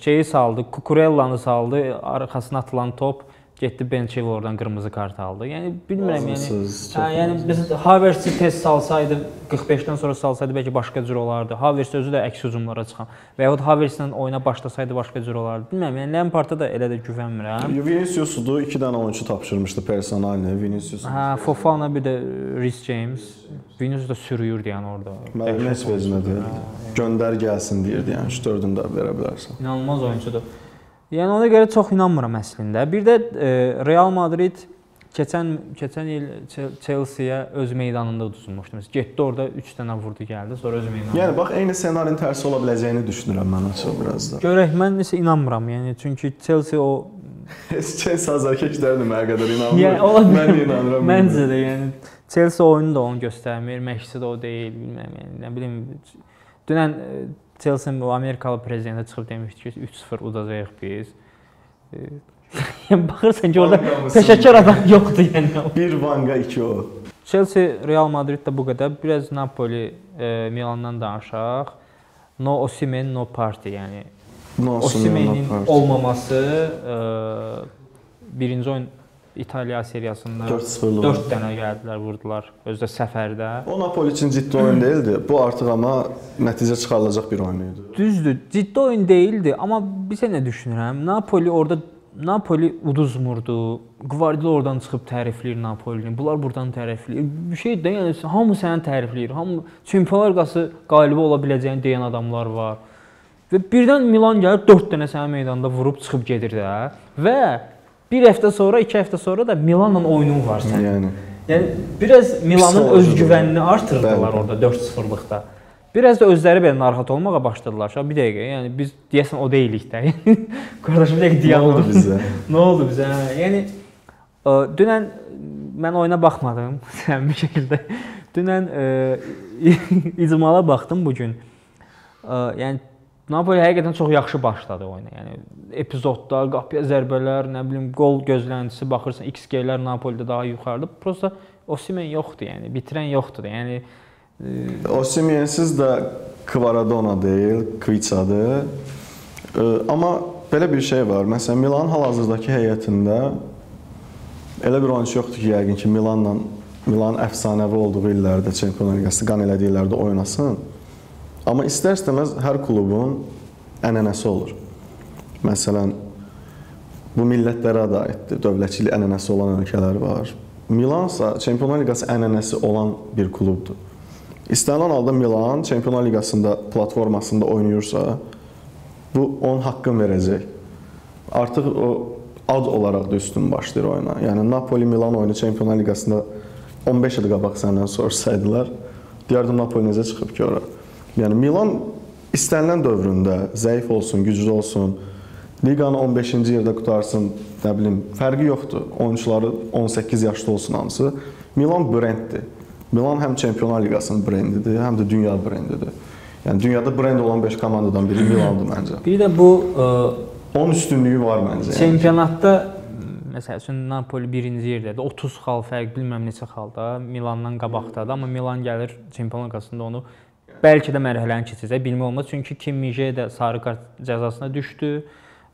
şeyi saldı, Kukurellanı saldı, arxasına atılan top Getdi Bençevi oradan qırmızı kart aldı. Yəni bilmirəm yəni. Hə, yəni biz Havertz'i tez salsaydı, qırx beşdən sonra salsaydı bəlkə başqa cür olardı. Havertz özü də əks hücumlara çıxan və ya Havertzlə oyuna başlasaydı başqa cür olardı. Bilmirəm. Yəni Lampard'a da elə də güvənmirəm. Vinicius'u iki dənə oyunçu tapşırmışdı personalini. Vinicius. Hə, Fofana bir də Rhys James. Vinicius da sürüyürdü yəni orada. Məs vezinədir. Göndər gəlsin deyirdi yəni. Şu dördünü də verə bilərsən. İnanılmaz oyunçudur. Yəni ona görə çox inanmıram əslində. Bir də Real Madrid keçən keçən il Chelsea'yə öz meydanında uduzulmuşdu. Məsələn, getdi orada üç dənə vurdu gəldi, sonra öz meydanında. Yəni bax, eyni ssenarinin tərsi ola biləcəyini düşünürəm mən açıq biraz da. Görək, mən isə inanmıram. Yəni çünki Chelsea o Chelsea azərkeşlərinə mənə qədər inanmıram. Yəni ola bilər. Mən inanıram. Məncə də yəni Chelsea oyunu da onu göstərmir, məşqçi də o deyil, bilmirəm yəni. Nə bilim, dünən Chelsea'nin Amerikalı prezidenti çıxıb demişdi ki, üç sıfır udacağıq biz. Baxırsan ki, orada peşəkar adam yoxdur yəni. Bir vanga iki o. Chelsea, Real Madrid də bu qədər. Biraz Napoli, Milan'dan danışaq. No Osimhen, no party. Yəni Osimhen'in olmaması, birinci oyun İtalya seriyasında dörd dənə gəldilər, vurdular. Özdə səfərdə. O Napoli üçün ciddi oyun deyildi. Bu artıq amma nəticə çıxarılacaq bir oyun idi. Düzdür, ciddi oyun deyildi. Amma bir sənə düşünürəm. Napoli orada Napoli uduzmurdu. Guardiola oradan çıxıb tərifləyir Napolini. Bunlar buradan tərifləyir. Bir şey də yəni hamı səni tərifləyir. Hamı Çempionlar Liqası qalibi ola biləcəyini deyən adamlar var. Və birdən Milan gəlir dörd dənə səni meydanda vurub çıxıb gedir də. Və bir həftə sonra, iki həftə sonra da Milan'la oyunun var sənin. Yəni, yəni biraz Milan'ın özgüvənini artırdılar orada dörd sıfırlıqda. Biraz da özləri belə narahat olmağa başladılar. Şah, bir dəqiqə, yəni biz deyəsən o deyilik də. Qardaşım, bir dəqiqə deyən oldu bizə. Nə oldu bizə? Yəni, dünən mən oyuna baxmadım, sən bir şəkildə. Dünən icmala baxdım bugün. Yəni, Napoli həqiqətən çox yaxşı başladı oyuna. Yəni epizodlar, qapıya zərbələr, nə bilim, gol gözləntisi, baxırsan X G'lər Napoli'də daha yuxarıda. Prosta Osimhen yoxdur, yəni bitirən yoxdur. Yəni Osimhensiz də Kvaradona deyil, Kvitsadır. Amma belə bir şey var. Məsələn, Milan hal-hazırdakı heyətində elə bir oyuncu yoxdur ki, yəqin ki, Milanla Milan əfsanəvi olduğu illərdə Çempionlar Liqası qan elədiyi illərdə oynasın. Amma istər-istəməz hər klubun ənənəsi olur. Məsələn, bu millətlərə də aiddir, dövlətçilik ənənəsi olan ölkələr var. Milansa Çempionlar Liqası ənənəsi olan bir klubdur. İstənilən halda Milan Çempionlar Liqasında platformasında oynayırsa, bu onun haqqını verəcək. Artıq o ad olaraq da üstün başlayır oyuna. Yəni Napoli-Milan oyunu Çempionlar Liqasında on beş il qabaq səndən sorsaydılar, deyərdim Napoli necə çıxıb ki ora? Yəni Milan istənilən dövründə zəif olsun, güclü olsun, liqanı on beşinci yerdə qutarsın, nə bilim, fərqi yoxdur. Oyunçuları on səkkiz yaşda olsun hamısı. Milan brenddir. Milan həm Çempionlar Liqasının brendidir, həm də dünya brendidir. Yəni dünyada brend olan beş komandadan biri Milandır məncə. Bir də bu on üstünlüyü var məncə. Çempionatda məsəl üçün Napoli birinci yerdədir. otuz xal fərq, bilməm neçə xalda Milandan qabaqdadır, amma Milan gəlir Çempionlar Liqasında onu bəlkə də mərhələni keçəcək, bilmək olmaz. Çünki Kim Mijə də sarı kart cəzasına düşdü.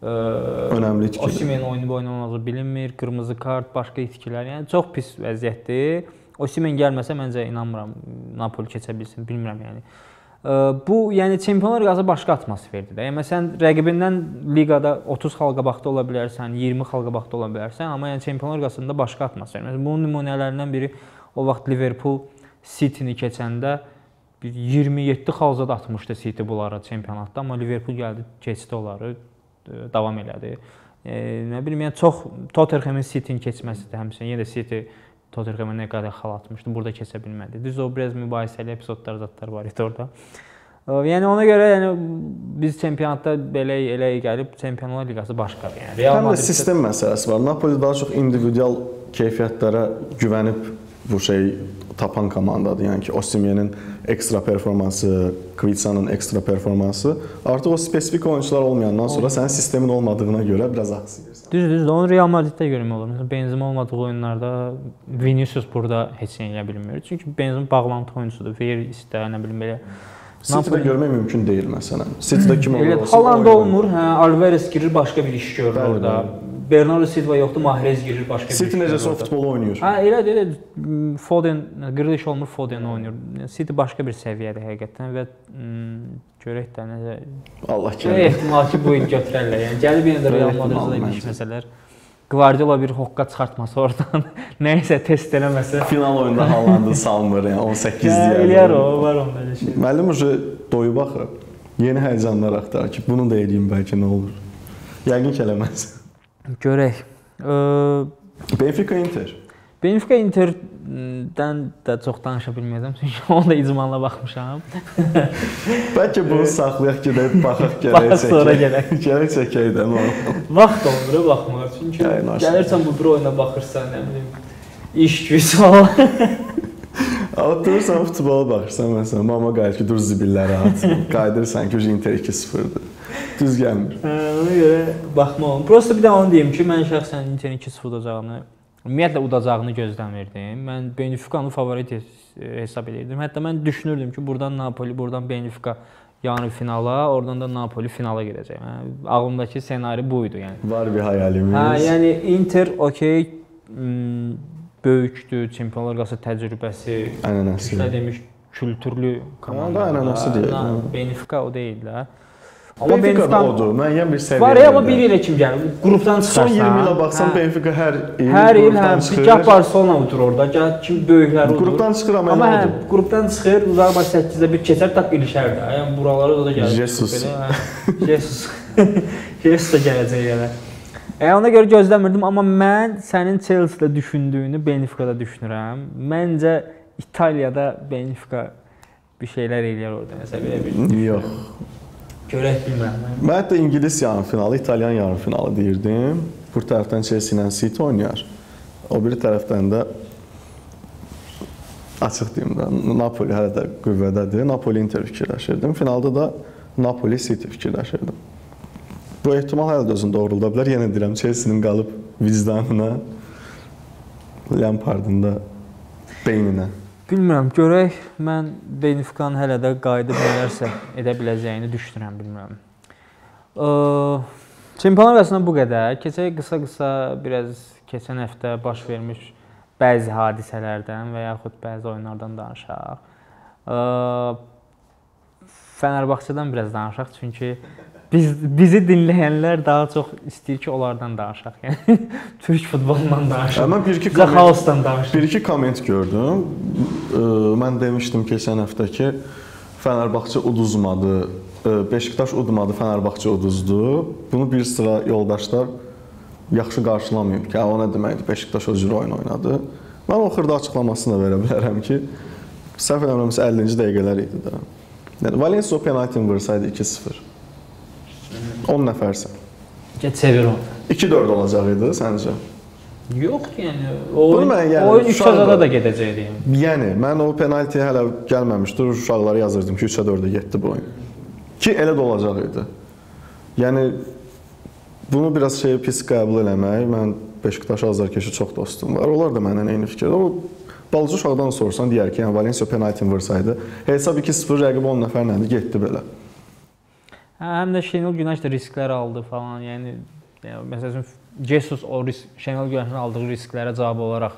Önəmli itkili. Osimhen oyunu oynamaması bilinmir, qırmızı kart, başqa itkilər. Yəni, çox pis vəziyyətdir. Osimhen gəlməsə, məncə inanmıram, Napoli keçə bilsin, bilmirəm yəni. Bu, yəni, Çempionlar Liqası başqa atmosferdir də. Məsələn, rəqibindən liqada otuz xal qabaqda ola bilərsən, iyirmi xal qabaqda ola bilərsən, amma Çempionlar Liqasında başqa atmosfer. Məsələn, bunun nümunələrindən biri o vaxt Liverpool City-ni keçəndə iyirmi yeddi xalzada atmışdı City bunlara çempionatda, amma Liverpool gəldi, keçdi onları, davam elədi. Nə bilməyən, çox Tottenhamin City-ni keçməsidir həmçinin. Yenə də City Tottenhamin nə qədər xal atmışdı, burada keçə bilmədi. Düz o, biraz mübahisəli epizodlar, zatlar var idi orada. Yəni, ona görə biz çempionatda belə gəlib, Çempionlar Liqası başqadır. Həm də sistem məsələsi var. Napoli daha çox individual keyfiyyətlərə güvənib bu şeyi tapan komandadır. Yəni ki, Osimhen'in ekstra performansı, Kvitsa'nın ekstra performansı. Artıq o spesifik oyuncular olmayandan sonra sənin sistemin olmadığına görə biraz axsıyırsan. Düz, düz. Onu Real Madrid'də görmək olur. Məsələn, Benzema olmadığı oyunlarda Vinicius burada heç nə eləyə bilmir. Çünki Benzema bağlantı oyuncusudur. Verir istə, nə bilim, belə. City'də görmək mümkün deyil, məsələn. City'də kim olur olsun? Haaland olmur, Alvarez girir, başqa bir iş görür orada. Bernardo Silva yoxdur, Mahrez girir başqa bir şey. City necə son futbolu oynayır? Hə, elədir, elə Foden, Grealish olmur, Foden oynayır. City başqa bir səviyyədə həqiqətən və görək də necə Allah kərim. Ehtimal ki bu il götürərlər. Yəni gəlib yenə də Real Madrid-də ilişməsələr. Guardiola bir hoqqa çıxartması oradan, nəyəsə test eləməsə. Final oyunda Haaland'ı salmır, yəni on səkkiz deyərlər. Eləyər o, var onda elə şey. Müəllim uşu doyub axı. Yeni həyəcanlar axtar ki, bunu da eləyim bəlkə nə olur. Yəqin ki eləməz. Görək. Benfica Inter. Benfica Inter'dən də çox danışa bilməyəcəm, çünki onu da icmanla baxmışam. Bəlkə bunu saxlayaq gedək, baxaq gələk çəkək. Sonra gələk. Gələk çəkək də mi? Vaxt olmur, baxmaq. Çünki gəlirsən bu bir oyuna baxırsan, nə bilim, iş gücü olan. Durursan, futbola baxırsan, məsələn, mama qayıt ki, dur zibilləri at, qayıdırsan ki, Inter iki sıfırdır. Düz gəlmir. Ona görə baxma olun. Prosta bir də onu deyim ki, mən şəxsən Interin iki sıfır udacağını, ümumiyyətlə udacağını gözləmirdim. Mən Benfica'nı favorit hesab edirdim. Hətta mən düşünürdüm ki, buradan Napoli, buradan Benfica yarı finala, oradan da Napoli finala gedəcək. Ağlımdakı senari buydu. Var bir hayalimiz. Yəni, Inter, okey, böyükdür, Çempionlar Liqası təcrübəsi, demiş, kültürlü komandalar, Benfica o deyillər. Benfica da odur, müəyyən bir səviyyədə. Var ya, amma biri ilə kim gəlir, qrupdan çıxarsan. Son iyirmi ilə baxsan, Benfica hər il qrupdan çıxır. Gəh Barcelona odur orada, gəh kim böyüklər odur. Qrupdan çıxır, amma elə odur. Amma qrupdan çıxır, uzaq baş səkkizdə bir keçər, taq ilişər də. Buralara da gəlir. Jesus. Jesus. Jesus da gələcək elə. Ona görə gözləmirdim, amma mən sənin Chelsea-də düşündüyünü Benfica'da düşünürəm. Məncə İtaliyada Benfica bir şeylər eləyər orada, məsələ belə bilməyəm. Yox. Görək bilməm. Mən hətta İngiliz yarım finalı, İtalyan yarım finalı deyirdim. Bu tərəfdən Chelsea ilə City oynayar. O biri tərəfdən də açıq deyim də, Napoli hələ də qüvvədədir. Napoli-Inter fikirləşirdim. Finalda da Napoli-City fikirləşirdim. Bu ehtimal hələ də özünü doğrulda bilər. Yenə deyirəm, Chelsea'nin qalıb vicdanına, Lampard'ında, beyninə. Bilmirəm, görək, mən Benfica'nın hələ də qayıdıb elərsə edə biləcəyini düşünürəm, bilmirəm. Çempionlar Liqasından bu qədər. Keçək qısa-qısa, biraz keçən həftə baş vermiş bəzi hadisələrdən və yaxud bəzi oyunlardan danışaq. Fenerbahçe'dən biraz danışaq, çünki bizi dinləyənlər daha çox istəyir ki, onlardan danışaq. Yəni, türk futbolundan danışaq, xaosdan danışaq. Bir-iki komment gördüm. Mən demişdim keçən həftə ki, Fenerbahçe uduzmadı, Beşiktaş udmadı, Fenerbahçe uduzdu. Bunu bir sıra yoldaşlar yaxşı qarşılamayıb ki, o nə deməkdir, Beşiktaş o cür oyun oynadı. Mən o xırda açıqlamasını da verə bilərəm ki, səhv eləmirəmsə əllinci dəqiqələr idi də. Valensiya penaltini vursaydı iki sıfır. on nəfərsən. Sevir onu. iki dörd olacaq idi səncə? Yoxdur yəni. Oyun üç dördə da gedəcəkdi. Yəni, mən o penaltiyə hələ gəlməmişdir. Uşaqları yazırdım ki, üç dördə getdi bu oyun. Ki, elə də olacaq idi. Yəni, bunu biraz şeyi pis qəbul eləmək. Mən Beşiktaş azarkeşi çox dostum var. Onlar da mənə eyni fikirdə. O, balıcı uşaqdan sorsan, deyər ki, Valensiya penaltini vursaydı, hesab iki sıfır, rəqib on nəfər nədir, getdi belə. Həm də Şenol Güneş də risklər aldı falan, yəni, məsəl üçün, Jesus o Şenol Güneşin aldığı risklərə cavab olaraq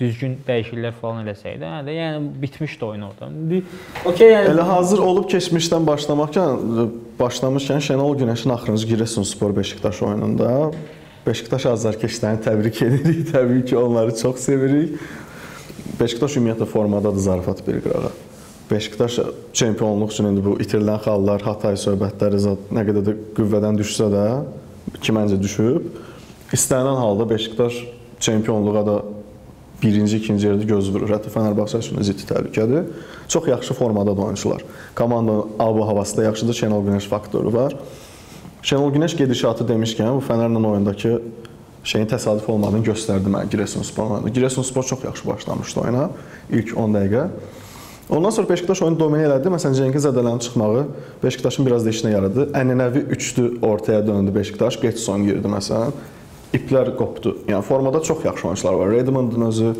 düzgün dəyişikliklər falan eləsəydi, yəni, bitmişdi oyun orada. Elə hazır olub keçmişdən başlamışkən Şenol Güneşin axırıncı Giresunspor Beşiktaş oyununda Beşiktaş azarkeşlərini təbrik edirik, təbii ki, onları çox sevirik. Beşiktaş ümumiyyətlə formadadır zarafat bir qırağa. Beşiktaş çempionluq üçün indi bu itirilən xallar, Hatay söhbətləri nə qədər də qüvvədən düşsə də, ki məncə düşüb, istənilən halda Beşiktaş çempionluğa da birinci, ikinci yerdə göz vurur. Hətta Fenerbahçe üçün ciddi təhlükədir. Çox yaxşı formadadır oyunçular. Komandanın abu havası da yaxşıdır, Şenol Güneş faktoru var. Şenol Güneş gedişatı demişkən, bu Fenerlə oyundakı şeyin təsadüf olmadığını göstərdi mən Giresunspor oyunda. Giresunspor çox yaxşı başlamışdı oyuna ilk on dəqiqə. Ondan sonra Beşiktaş oyunu domine elədi. Məsələn, Cengiz Ədələnin çıxmağı Beşiktaşın biraz da işinə yaradı. Ənənəvi üçlü ortaya döndü Beşiktaş. Getson girdi məsələn. İplər qopdu. Yəni, formada çox yaxşı oyuncular var. Redmond'un özü,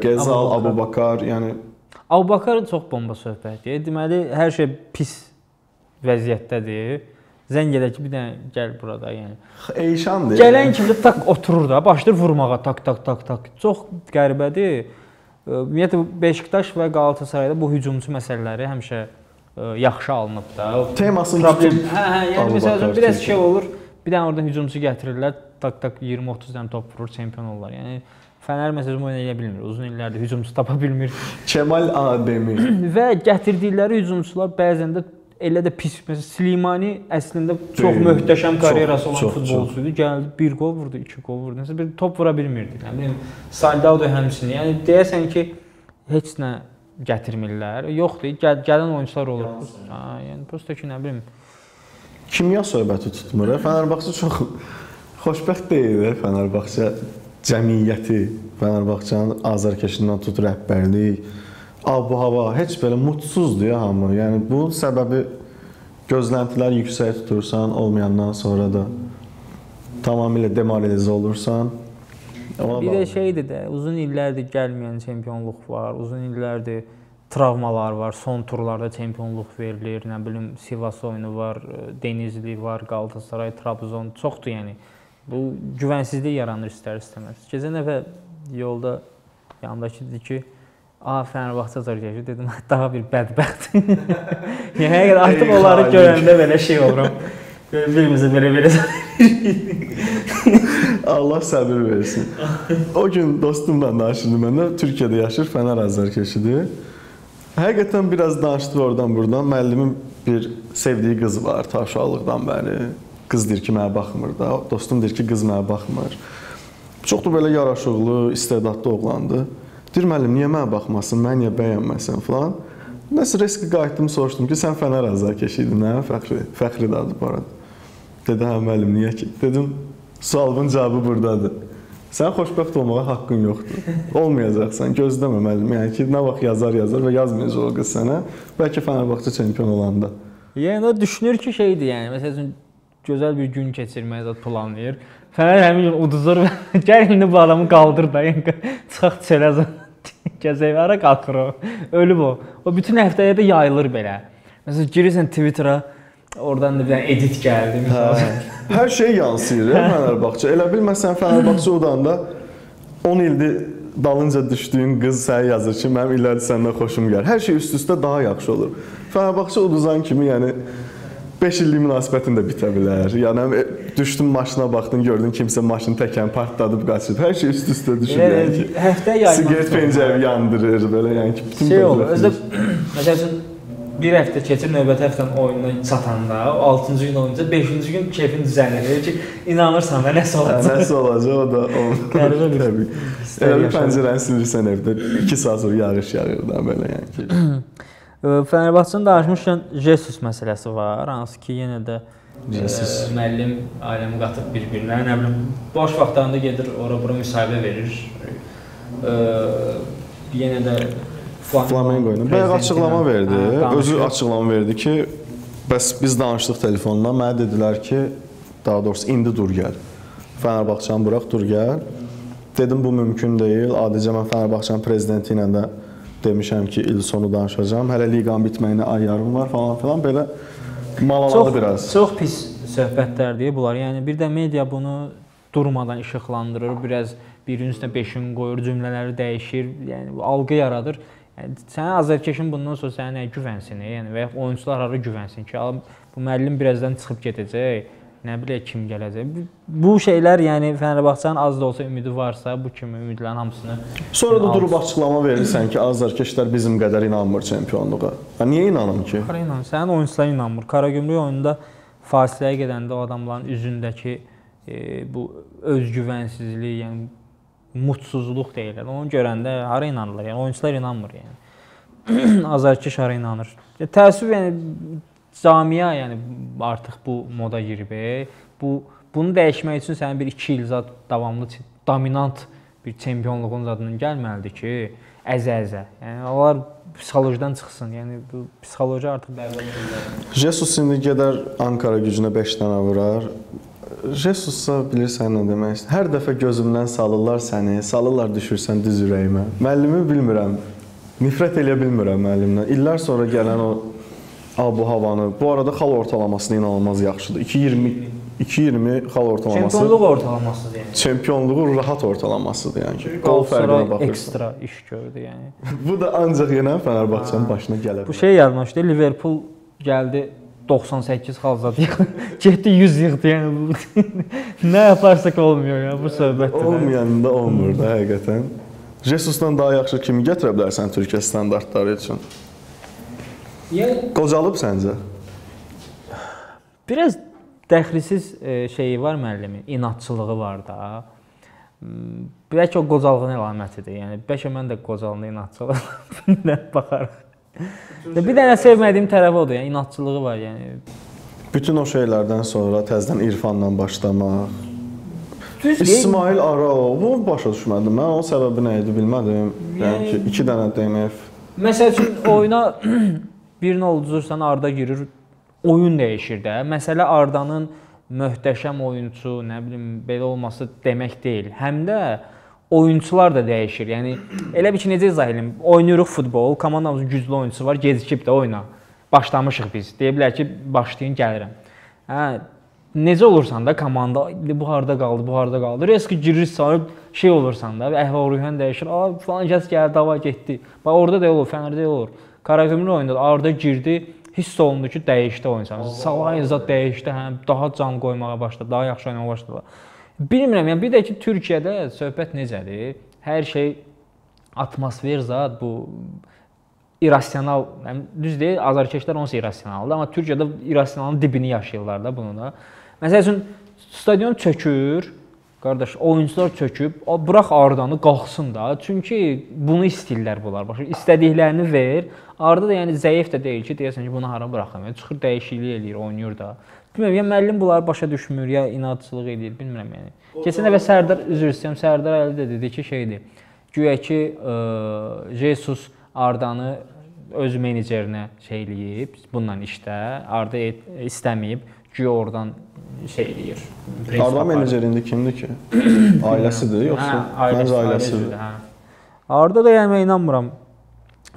Gezal, Abubakar, yəni... Abubakar çox bomba söhbəti. Deməli, hər şey pis vəziyyətdədir. Zəng edə ki, bir dənə gəl burada, yəni. Eyşandır. Gələn kimi tak oturur da, başlayır vurmağa tak tak tak tak. Çox qəribədir. Ümumiyyətlə Beşiktaş və Qalatasarayda bu hücumçu məsələləri həmişə yaxşı alınıb da. Temasını tutub. Hə, hə, yəni məsələn biraz şey olur. Bir dənə oradan hücumçu gətirirlər, tak tak iyirmi otuz dənə top vurur, çempion olurlar. Yəni Fənər məsələn oyuna elə bilmir. Uzun illərdir hücumçu tapa bilmir. Kemal Adəmi. Və gətirdikləri hücumçular bəzən də elə də pis. Məsələn, Slimani əslində çox möhtəşəm karyerası olan futbolcu idi. Gəldi, bir qol vurdu, iki qol vurdu. Nəsə bir top vura bilmirdi. Yəni Saldado həmçinin. Yəni deyəsən ki, heç nə gətirmirlər. Yoxdur, gəl gələn oyunçular olur. Ha, yəni prosta ki, nə bilim. Kimya söhbəti tutmur. Fenerbahçe çox xoşbəxt deyil. Fenerbahçe cəmiyyəti, Fenerbahçenin azarkeşindən tut rəhbərlik, bu hava heç belə mutsuzdur ya hamı. Yəni bu səbəbi gözləntilər yüksək tutursan, olmayandan sonra da tamamilə demoralize olursan. Bir də şeydir də, uzun illərdir gəlməyən çempionluq var, uzun illərdir travmalar var, son turlarda çempionluq verilir, nə bilim Sivas oyunu var, Denizli var, Galatasaray, Trabzon, çoxdur yəni. Bu güvənsizlik yaranır istər-istəməz. Keçən dəfə yolda yanındakı dedi ki, A, Fenerbahçe zor gəlir, dedim, daha bir bədbəxt. Yəni, artıq onları görəndə belə şey olurum. Birimizə belə-belə Allah səbir versin. O gün dostumla danışırdı məndən, Türkiyədə yaşır, Fener azarkeşidir. Həqiqətən biraz danışdı oradan-buradan. Müəllimin bir sevdiyi qızı var, ta uşaqlıqdan bəri. Qız deyir ki, mənə baxmır da. Dostum deyir ki, qız mənə baxmır. Çox da belə yaraşıqlı, istedadlı oğlandı. Deyir, müəllim, niyə mənə baxmasın, mən niyə bəyənməsin filan. Nəsə riski qayıtdım, soruşdum ki, sən Fənər azarkeşiydin, hə? Fəxri, Fəxri dadı bu arada. Dedi, hə, müəllim, niyə ki? Dedim, sualımın cavabı buradadır. Sən xoşbəxt olmağa haqqın yoxdur. Olmayacaqsan, gözləmə, müəllim. Yəni ki, nə vaxt yazar yazar və yazmayacaq o qız sənə. Bəlkə Fenerbahçe çempion olanda. Yəni, o düşünür ki, şeydir yəni, məsələn, gözəl bir gün keçirməyə zat planlayır. Fənər həmin gün uduzur və gəl indi bu adamı qaldır da, çıxaq çöləz, gəzəyvə ara qalxır o, ölüb o. O bütün həftəyə də yayılır belə. Məsələn, girirsən Twittera, oradan da bir dənə edit gəldi. Hər şey yansıyır ya Fenerbahçe. Elə bilməsən Fenerbahçe odan da on ildir dalınca düşdüyün qız səni yazır ki, mənim illərdir səndən xoşum gəlir. Hər şey üst-üstə daha yaxşı olur. Fenerbahçe uduzan kimi, yəni beş illik münasibətin də bitə bilər. Yəni, düşdün maşına baxdın, gördün kimsə maşını təkən partladıb qaçırdı. Hər şey üst-üstə düşünür. Yəni, həftə yayınlar. Siqret pencəri yandırır, belə yəni ki, bütün bölgələr. Şey olur, özdə, məsəl üçün, bir həftə keçir növbəti həftənin oyununa çatanda, altıncı gün olunca, beşinci gün keyfin düzənir ki, inanırsan və nəsə olacaq. Nəsə olacaq, o da olmur. Qəribə bir istər yaşanır. Elə bir pəncərəni silirsən evdə, iki saat sonra yağış yağır. Fenerbahçe'nin danışmışken Jesus məsələsi var, hansı ki yenə də müəllim ailəmi qatıb bir-birinə, nə bilim, boş vaxtlarında gedir, ora-bura müsahibə verir, yenə də Flamengo'yla bəyə açıqlama verdi, özü açıqlama verdi ki, bəs biz danışdıq telefonla, mənə dedilər ki, daha doğrusu indi dur gəl, Fenerbahçe'nin bıraq dur gəl, dedim bu mümkün deyil, adicə mən Fenerbahçe'nin prezidenti ilə də demişəm ki, il sonu danışacağım, hələ liqan bitməyinə ayarım var falan filan, belə malaladı biraz. Çox pis söhbətlərdir bunlar, yəni bir də media bunu durmadan işıqlandırır, biraz birinin üstünə beşin qoyur, cümlələri dəyişir, yəni alqı yaradır. Sənə azərkeşin bundan sonra sənə nəyə güvənsin, yəni və yaxud oyuncular hara güvənsin ki, bu müəllim birazdan çıxıb gedəcək, nə bilək kim gələcək. Bu şeylər, yəni Fenerbahçe'nin az da olsa ümidi varsa, bu kimi ümidlərin hamısını... Sonra da durub açıqlama verirsən ki, azarkeşlər bizim qədər inanmır çempionluğa. Niyə inanım ki? Sənin oyunculara inanmır. Qaragümrük oyununda fasiləyə gedəndə o adamların üzündəki bu özgüvənsizlik, yəni mutsuzluq deyirlər. Onu görəndə hara inanırlar, yəni oyuncular inanmır, yəni azarkeş hara inanır. Təəssüf, yəni camiya yəni artıq bu moda girib. Bunu dəyişmək üçün sənin bir iki il zad davamlı, dominant bir çempionluğun zadının gəlməlidir ki, əzə-əzə. Yəni, onlar psixolojdan çıxsın. Yəni, bu psixoloji artıq bərbəlidir. Jesus indi gedər Ankara gücünə beş dənə vurar. Jesus'a bilirsən nə demək istəyir. Hər dəfə gözümdən salırlar səni, salırlar düşürsən düz ürəyimə. Müəllimi bilmirəm, nifrət eləyə bilmirəm müəllimdən. İllər sonra gələn o bu havanı. Bu arada xal ortalamasına inanılmaz yaxşıdır. iki iyirmi xal ortalaması. Çempionluq ortalamasıdır yani. Çempionluğun rahat ortalamasıdır yani. Qol fərqinə baxırsan. Ekstra iş gördü yani. Bu da ancaq yenə Fenerbahçe'nin başına gələ bilər. Bu şey yazmışdı. Liverpool gəldi doxsan səkkiz xalzadı. Getdi yüz yığdı yani. Nə yaparsak olmuyor ya bu söhbətdə. Olmayan da olmur da həqiqətən. Jesus'dan daha yaxşı kimi gətirə bilərsən Türkiyə standartları üçün? Qocalıb səncə? Biraz dəxrisiz şeyi var müəllimin, inatçılığı var da. Bəlkə o qocalığın əlamətidir. Yəni bəlkə mən də qocalığına inatçılığına baxarıq. Bir dənə sevmədiyim tərəfi odur, yəni inatçılığı var yəni. Bütün o şeylərdən sonra təzədən irfanla başlamaq. İsmail Arao, bu başa düşmədim. Mən onun səbəbi nə idi bilmədim. Yəni ki, iki dənə D M F. Məsəl üçün oyuna birini olducursan Arda girir, oyun dəyişir də. Məsələ Ardanın möhtəşəm oyunçu, nə bilim, belə olması demək deyil. Həm də oyunçular da dəyişir. Yəni elə bir ki, necə izah edim? Oynayırıq futbol, komandamızın güclü oyuncusu var, gecikib də oyuna. Başlamışıq biz. Deyə bilər ki, başlayın, gəlirəm. Hə, necə olursan da komanda bu harda qaldı, bu harda qaldı. Reski girirsən, şey olursan da, əhval-ruhiyyən dəyişir. A, falan kəs gəldi, dava getdi. Bax, orada da olur, Fənərdə olur. Karagümrük oyunda Arda girdi, hiss olundu ki, dəyişdi oyunçan. Salahin zat dəyişdi, hə, daha can qoymağa başladı, daha yaxşı oynamağa başladı. Bilmirəm, yəni bir də ki, Türkiyədə söhbət necədir? Hər şey atmosfer zat bu irrasional, düz deyil, azarkeşlər onsa irrasionaldır, amma Türkiyədə irrasionalın dibini yaşayırlar da bunu da. Məsəl üçün, stadion çökür, qardaş, oyuncular çöküb, bıraq Ardanı qalxsın da, çünki bunu istəyirlər bunlar, istədiklərini ver, Arda da yəni zəif də deyil ki, deyəsən ki, bunu hara bıraxam, çıxır dəyişiklik eləyir, oynayır da. Bilmirəm, ya müəllim bunları başa düşmür, ya inatçılıq eləyir, bilmirəm yəni. Keçən dəfə Sərdar, üzr istəyəm, Sərdar Əli də dedi ki, şeydir, güya ki, Jesus Ardanı öz menecerinə şey eləyib, bununla işdə, Arda istəməyib. Güya oradan şey eləyir. Arda menecerində kimdir ki? Ailəsidir yoxsa? Məncə ailəsidir. Arda da yəni, inanmıram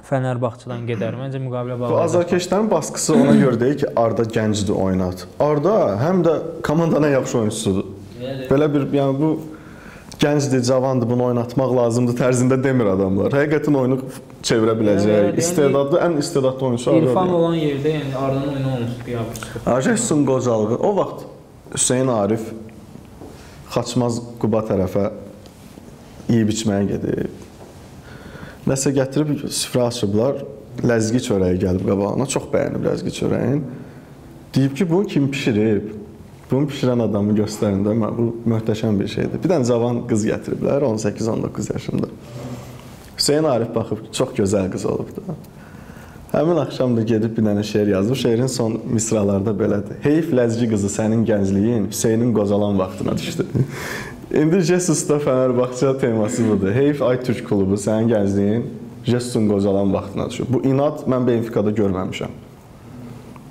Fənərbağçıdan gedər. Məncə müqavilə bağlıdır. Bu azarkeşlərin baskısı ona görə deyil ki, Arda gəncdir, oynat. Arda həm də komandanın yaxşı oyuncusudur. Belə bir, yəni bu gəncdir, cavandır, bunu oynatmaq lazımdır tərzində demir adamlar. Həqiqətin oyunu çevirə biləcək, istedadlı, ən istedadlı oyuncu. İrfan olan yerdə yəni Ardanın oyunu olmuşdur, qiyabırçıdır. Arjessun qocalığı. O vaxt Hüseyin Arif Xaçmaz Quba tərəfə yiyib içməyə gedib. Nəsə gətirib, süfrə açıblar, ləzgi çörəyi gəlib qabağına, çox bəyənib ləzgi çörəyin. Deyib ki, bunu kim pişirib? Bunu pişirən adamı göstərin də, bu möhtəşəm bir şeydir. Bir dənə cavan qız gətiriblər, on səkkiz on doqquz yaşında. Hüseyin Arif baxıb ki, çox gözəl qız olub da. Həmin axşam da gedib bir dənə şeir yazıb, şeirin son misralarda belədir. Heyf ləzgi qızı sənin gəncliyin, Hüseynin qocalan vaxtına düşdü. İndi Jesus'da Fenerbahçe teması budur. Heyf ay Türk klubu, sənin gəncliyin, Jesus'un qocalan vaxtına düşdü. Bu inad mən Benfica'da görməmişəm.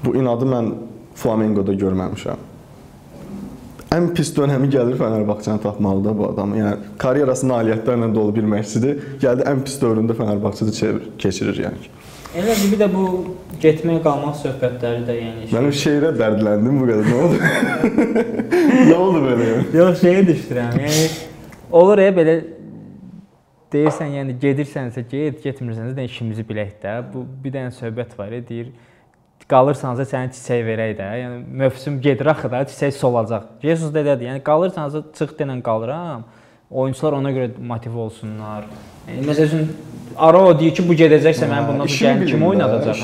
Bu inadı mən Flamengo'da görməmişəm. Ən pis dönəmi gəlir Fenerbahçəni tapmalı da bu adamı. Yəni, karyerası nailiyyətlərlə dolu bir məşqçidir. Gəldi ən pis dövründə Fenerbahçədə keçirir yəni ki. Elə bir də bu getməyə qalmaq söhbətləri də yəni... Mənim şeirə dərdləndim bu qədər, nə oldu? Nə oldu belə yəni? Yox, şeir düşdürəm. Yəni, olur ya belə deyirsən, yəni gedirsənsə get, getmirsənsə də işimizi bilək də. Bu, bir dənə söhbət var ya, deyir... Qalırsanızda səni çiçək verək də, yəni mövsüm gedir axı da, çiçək solacaq. Jesus dedədir, yəni qalırsanızda çıx denən qalıram, oyuncular ona görə motiv olsunlar. Məsəl üçün, Arao deyir ki, bu gedəcəksə mənə bundan gəlin kimi oynadacaq.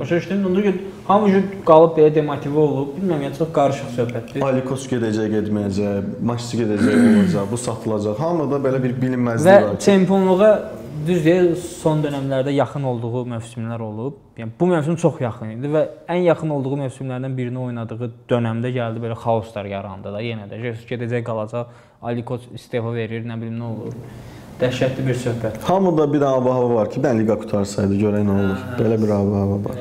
Başa düşdüm, onda görə hamı üçün qalıb belə demotivə olub, bilməm, yəni çox qarışıq söhbətdir. Alikos gedəcək, gedməyəcək, maççı gedəcək, olacaq, bu satılacaq, hamı da belə bir bilinməzlik var ki. Və çempionluğa... Düz deyil, son dönəmlərdə yaxın olduğu mövsümlər olub. Bu mövsüm çox yaxın idi və ən yaxın olduğu mövsümlərdən birini oynadığı dönəmdə gəldi, belə xaoslar yarandı da yenə də. Jesus gedəcək, qalacaq, Alikos istefa verir, nə bilim, nə olur. Dəhşətli bir söhbət. Hamıda bir hava var ki, mən liqa qutarsaydı, görək nə olur. Belə bir hava var.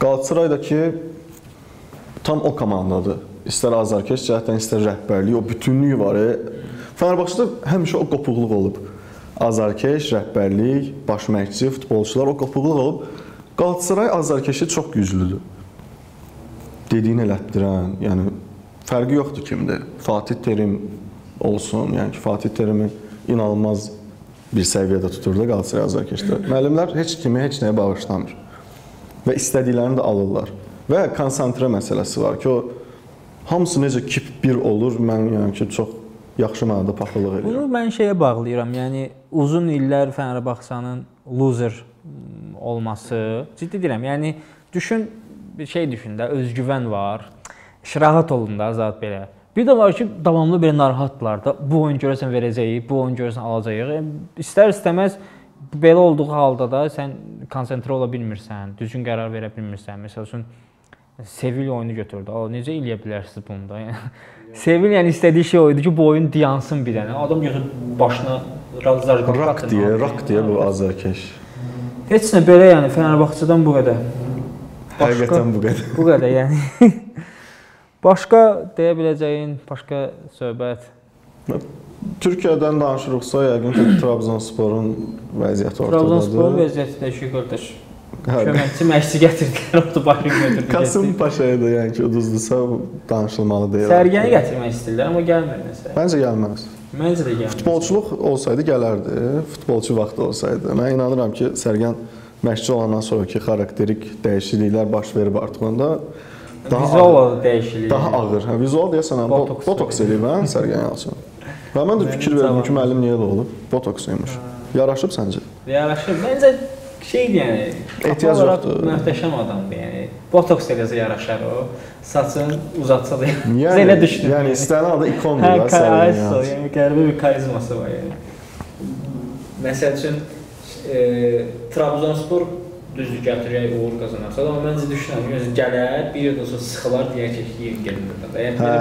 Qalatasaraydakı tam o komandadır. İstər azarkeş cəhətdən, istər rəhbərlik, o bütünlüyü var. Fenerbahçe'da həmişə o qopuqluq olub. Azarkeş, rəhbərlik, baş məşqçi, futbolçular o qopuqluq olub. Galatasaray azarkeşi çox güclüdür. Dediyini elətdirən, yəni fərqi yoxdur kimdir. Fatih Terim olsun, yəni ki Fatih Terimi inanılmaz bir səviyyədə tuturdu Galatasaray azarkeşləri. Müəllimlər heç kimi heç nəyə bağışlamır. Və istədiklərini də alırlar. Və konsantre məsələsi var ki, o hamısı necə kip bir olur, mən yəni ki çox yaxşı mənada paxıllıq edirəm. Bunu mən şeyə bağlayıram, yəni uzun illər Fenerbahçe'nin loser olması, ciddi deyirəm, yəni düşün, bir şey düşün də, özgüvən var, rahat olun da azad belə. Bir də var ki, davamlı belə narahatdırlar da, bu oyun görəsən verəcəyik, bu oyun görəsən alacağıq. İstər-istəməz belə olduğu halda da sən konsantre ola bilmirsən, düzgün qərar verə bilmirsən. Məsəl üçün, Sevilla oyunu götürdü, necə eləyə bilərsiniz bunu da? Sevilla yəni istədiyi şey oydu ki, bu oyun diyansın bir dənə. Adam yıxır başına razılar. Rak deyə, rak deyə bu azərkeş. Heç nə belə yəni, Fenerbahçe'dən bu qədər. Həqiqətən bu qədər. Bu qədər yəni. Başqa deyə biləcəyin, başqa söhbət? Türkiyədən danışırıqsa, yəqin ki, Trabzonsporun vəziyyəti ortadadır. Trabzonsporun vəziyyəti də ki, qardaş. Köməkçi məşqçi gətirdilər, orada başını götürdü. Kasım Paşa'ya da yəni ki, uduzdursa danışılmalı deyil. Sərgəni gətirmək istəyirlər, amma gəlmədi məsələn. Məncə gəlməz. Məncə də gəlməz. Futbolçuluq olsaydı gələrdi, futbolçu vaxtı olsaydı. Mən inanıram ki, Sərgən məşqçi olandan sonraki xarakterik dəyişikliklər baş verib artıq onda. Vizual dəyişikliyi. Daha ağır. Vizual deyəsən, botoks eləyib mən Sərgən Yalçın. Və mən də fikir verdim ki, müəllim niyə də olub? Botoksuymuş. Yaraşıb səncə? Yaraşıb. Məncə şeydir yəni, ehtiyac yoxdur. Möhtəşəm adamdır yəni. Botoks eləyəcə yaraşar o. Saçını uzatsa da elə düşdür. Yəni istəyən adı ikondur. Hə, qəribə bir karizması var yəni. Məsəl üçün, Trabzonspor düzdür gətirək, uğur qazanarsa, amma məncə düşünürəm, gələr, bir yerdən sonra sıxılar, deyək ki, yeyib gelin buradan da. Hə,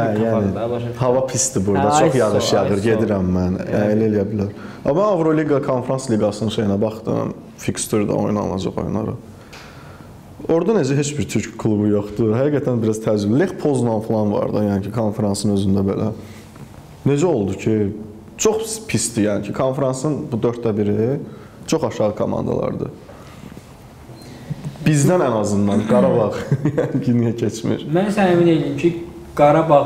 yəni, hava pisdir burada, çox yağış yağır, gedirəm mən, elə eləyə bilər. Amma Avroliqa, Konferans Liqasının şeyinə baxdım, fikstürdə oynanacaq oyunları. Orada necə heç bir türk klubu yoxdur, həqiqətən biraz təcrübə. Lech Poznan falan var da, yəni ki, konferansın özündə belə. Necə oldu ki, çox pisdir yəni ki, konferansın bu dörddə biri çox aşağı komandalardır. Bizdən ən azından Qarabağ niyə keçmir? Mən sənə əmin eləyim ki, Qarabağ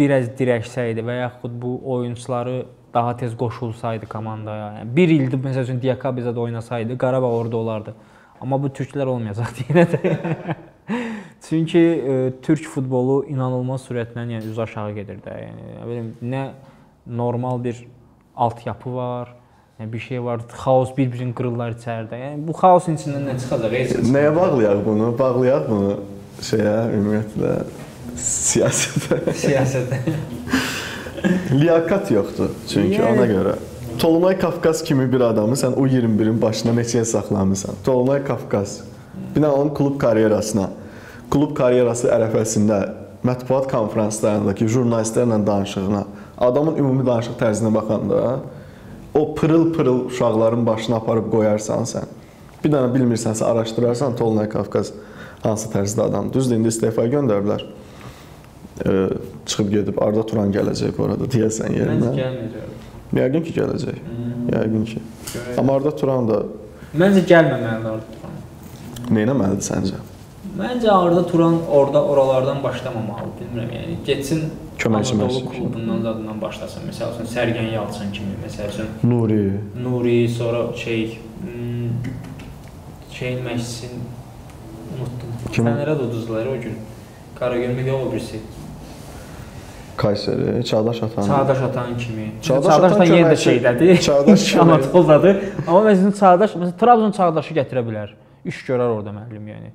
biraz dirəksəydi və yaxud bu oyuncuları daha tez qoşulsaydı komandaya. Bir ildir, məsəl üçün, Diyaka bizə də oynasaydı, Qarabağ orada olardı. Amma bu türklər olmayacaqdı yenə də. Çünki türk futbolu inanılmaz sürətlə üz aşağı gedir də. Nə normal bir altyapı var, bir şey var, xaos bir-birin qırırlar içərdə. Yəni, bu xaosun içindən nə çıxacaq? Nəyə bağlayaq bunu? Bağlayaq bunu şeyə, ümumiyyətlə, siyasətə. Siyasətə. Liyakat yoxdur çünki ona görə. Tolunay Kafkas kimi bir adamı sən U iyirmi birin başına meçəyə saxlamısan. Tolunay Kafkas. Bina onun klub karyerasına, klub karyerası ərəfəsində, mətbuat konferanslarındakı jurnalistlərlə danışığına, adamın ümumi danışıq tərzinə baxanda, o pırıl-pırıl uşaqların başına aparıb qoyarsan sən, bir dənə bilmirsənsə, araşdırarsan, Tolunay Kafkas hansı tərzdə adamdır. Düzdür, indi istefaya göndəriblər. Çıxıb gedib, Arda Turan gələcək bu arada, deyəsən yerinə. Məncə gəlməyəcək. Yəqin ki, gələcək. Yəqin ki. Amma Arda Turan da... Məncə gəlməməlidir Arda Turan. Neynəməlidir səncə? Məncə Arda Turan oralardan başlamamalı, bilmirəm yəni. Getsin... Anadolu klubundan zadından başlasın. Məsəl üçün, Sərgən Yalçın kimi, məsəl üçün... Nuri. Nuri, sonra şey... Şeyin məşçisini unuttum. Fənərə də uduzduları o gün. Qaragölməkdə o birisi. Kayseri, Çağdaş Atan. Çağdaş Atan kimi. Çağdaş Atan yenə də şeydədir. Çağdaş kimi. Anadoludadır. Amma məsələn, Çağdaş... Məsələn, Trabzon Çağdaşı gətirə bilər. İş görər orada müəllim, yəni.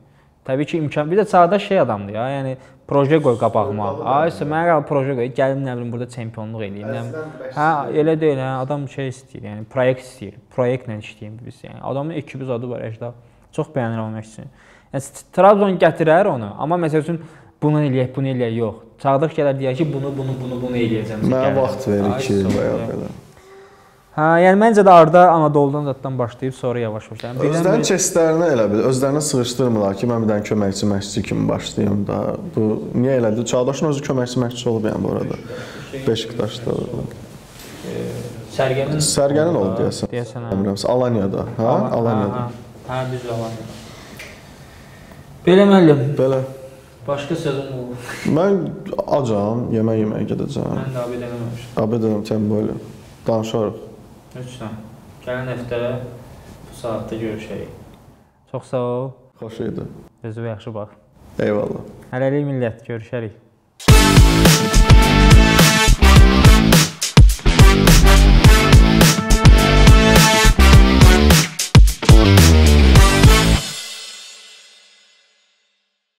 Təbii ki, imkan... Bir də Çağdaş şey adamdır, yəni... Proje qoy qabağıma. Ayısı, mənə qalıb proje qoy. Gəlim, nə bilim, burada çempionluq eləyim. Hə, elə deyil, adam şey istəyir, yəni, proyekt istəyir. Proyektlə işləyim biz, yəni. Adamın ekibiz adı var, Əcdad. Çox bəyənirəm o məşqçini. Yəni, Trabzon gətirər onu, amma məsəl üçün, bunu eləyək, bunu eləyək, yox. Çağdaş gələr, deyək ki, bunu, bunu, bunu, bunu eləyəcəm. Mənə vaxt verir ki, bayaq qədər. Hə, yəni məncə də Arda Anadoludan zatdan başlayıb, sonra yavaş başlayıb. Özlərin çestlərinə elə bilir, özlərinə sığışdırmırlar ki, mən bir dənə köməkçi məşqçi kimi başlayayım da. Bu, niyə elədir? Çağdaşın özü köməkçi məşqçi olub yəni bu arada. Beşiktaşda. Sərgənin olub deyəsən. Deyəsən, hə. Alanya'da, hə? Alanya'da. Hə, düz olardı. Belə müəllim. Belə. Başqa sözün mü olur? Mən acam, yemək yeməyə gedəcəm. Mən də abi edəməmişim. Abi edəməm, böyle danışarıq. Lütfen. Gələn həftə bu saatda görüşərik. Çox sağ ol. Xoş idi. Özünə yaxşı bax. Eyvallah. Hələlik millət, görüşərik.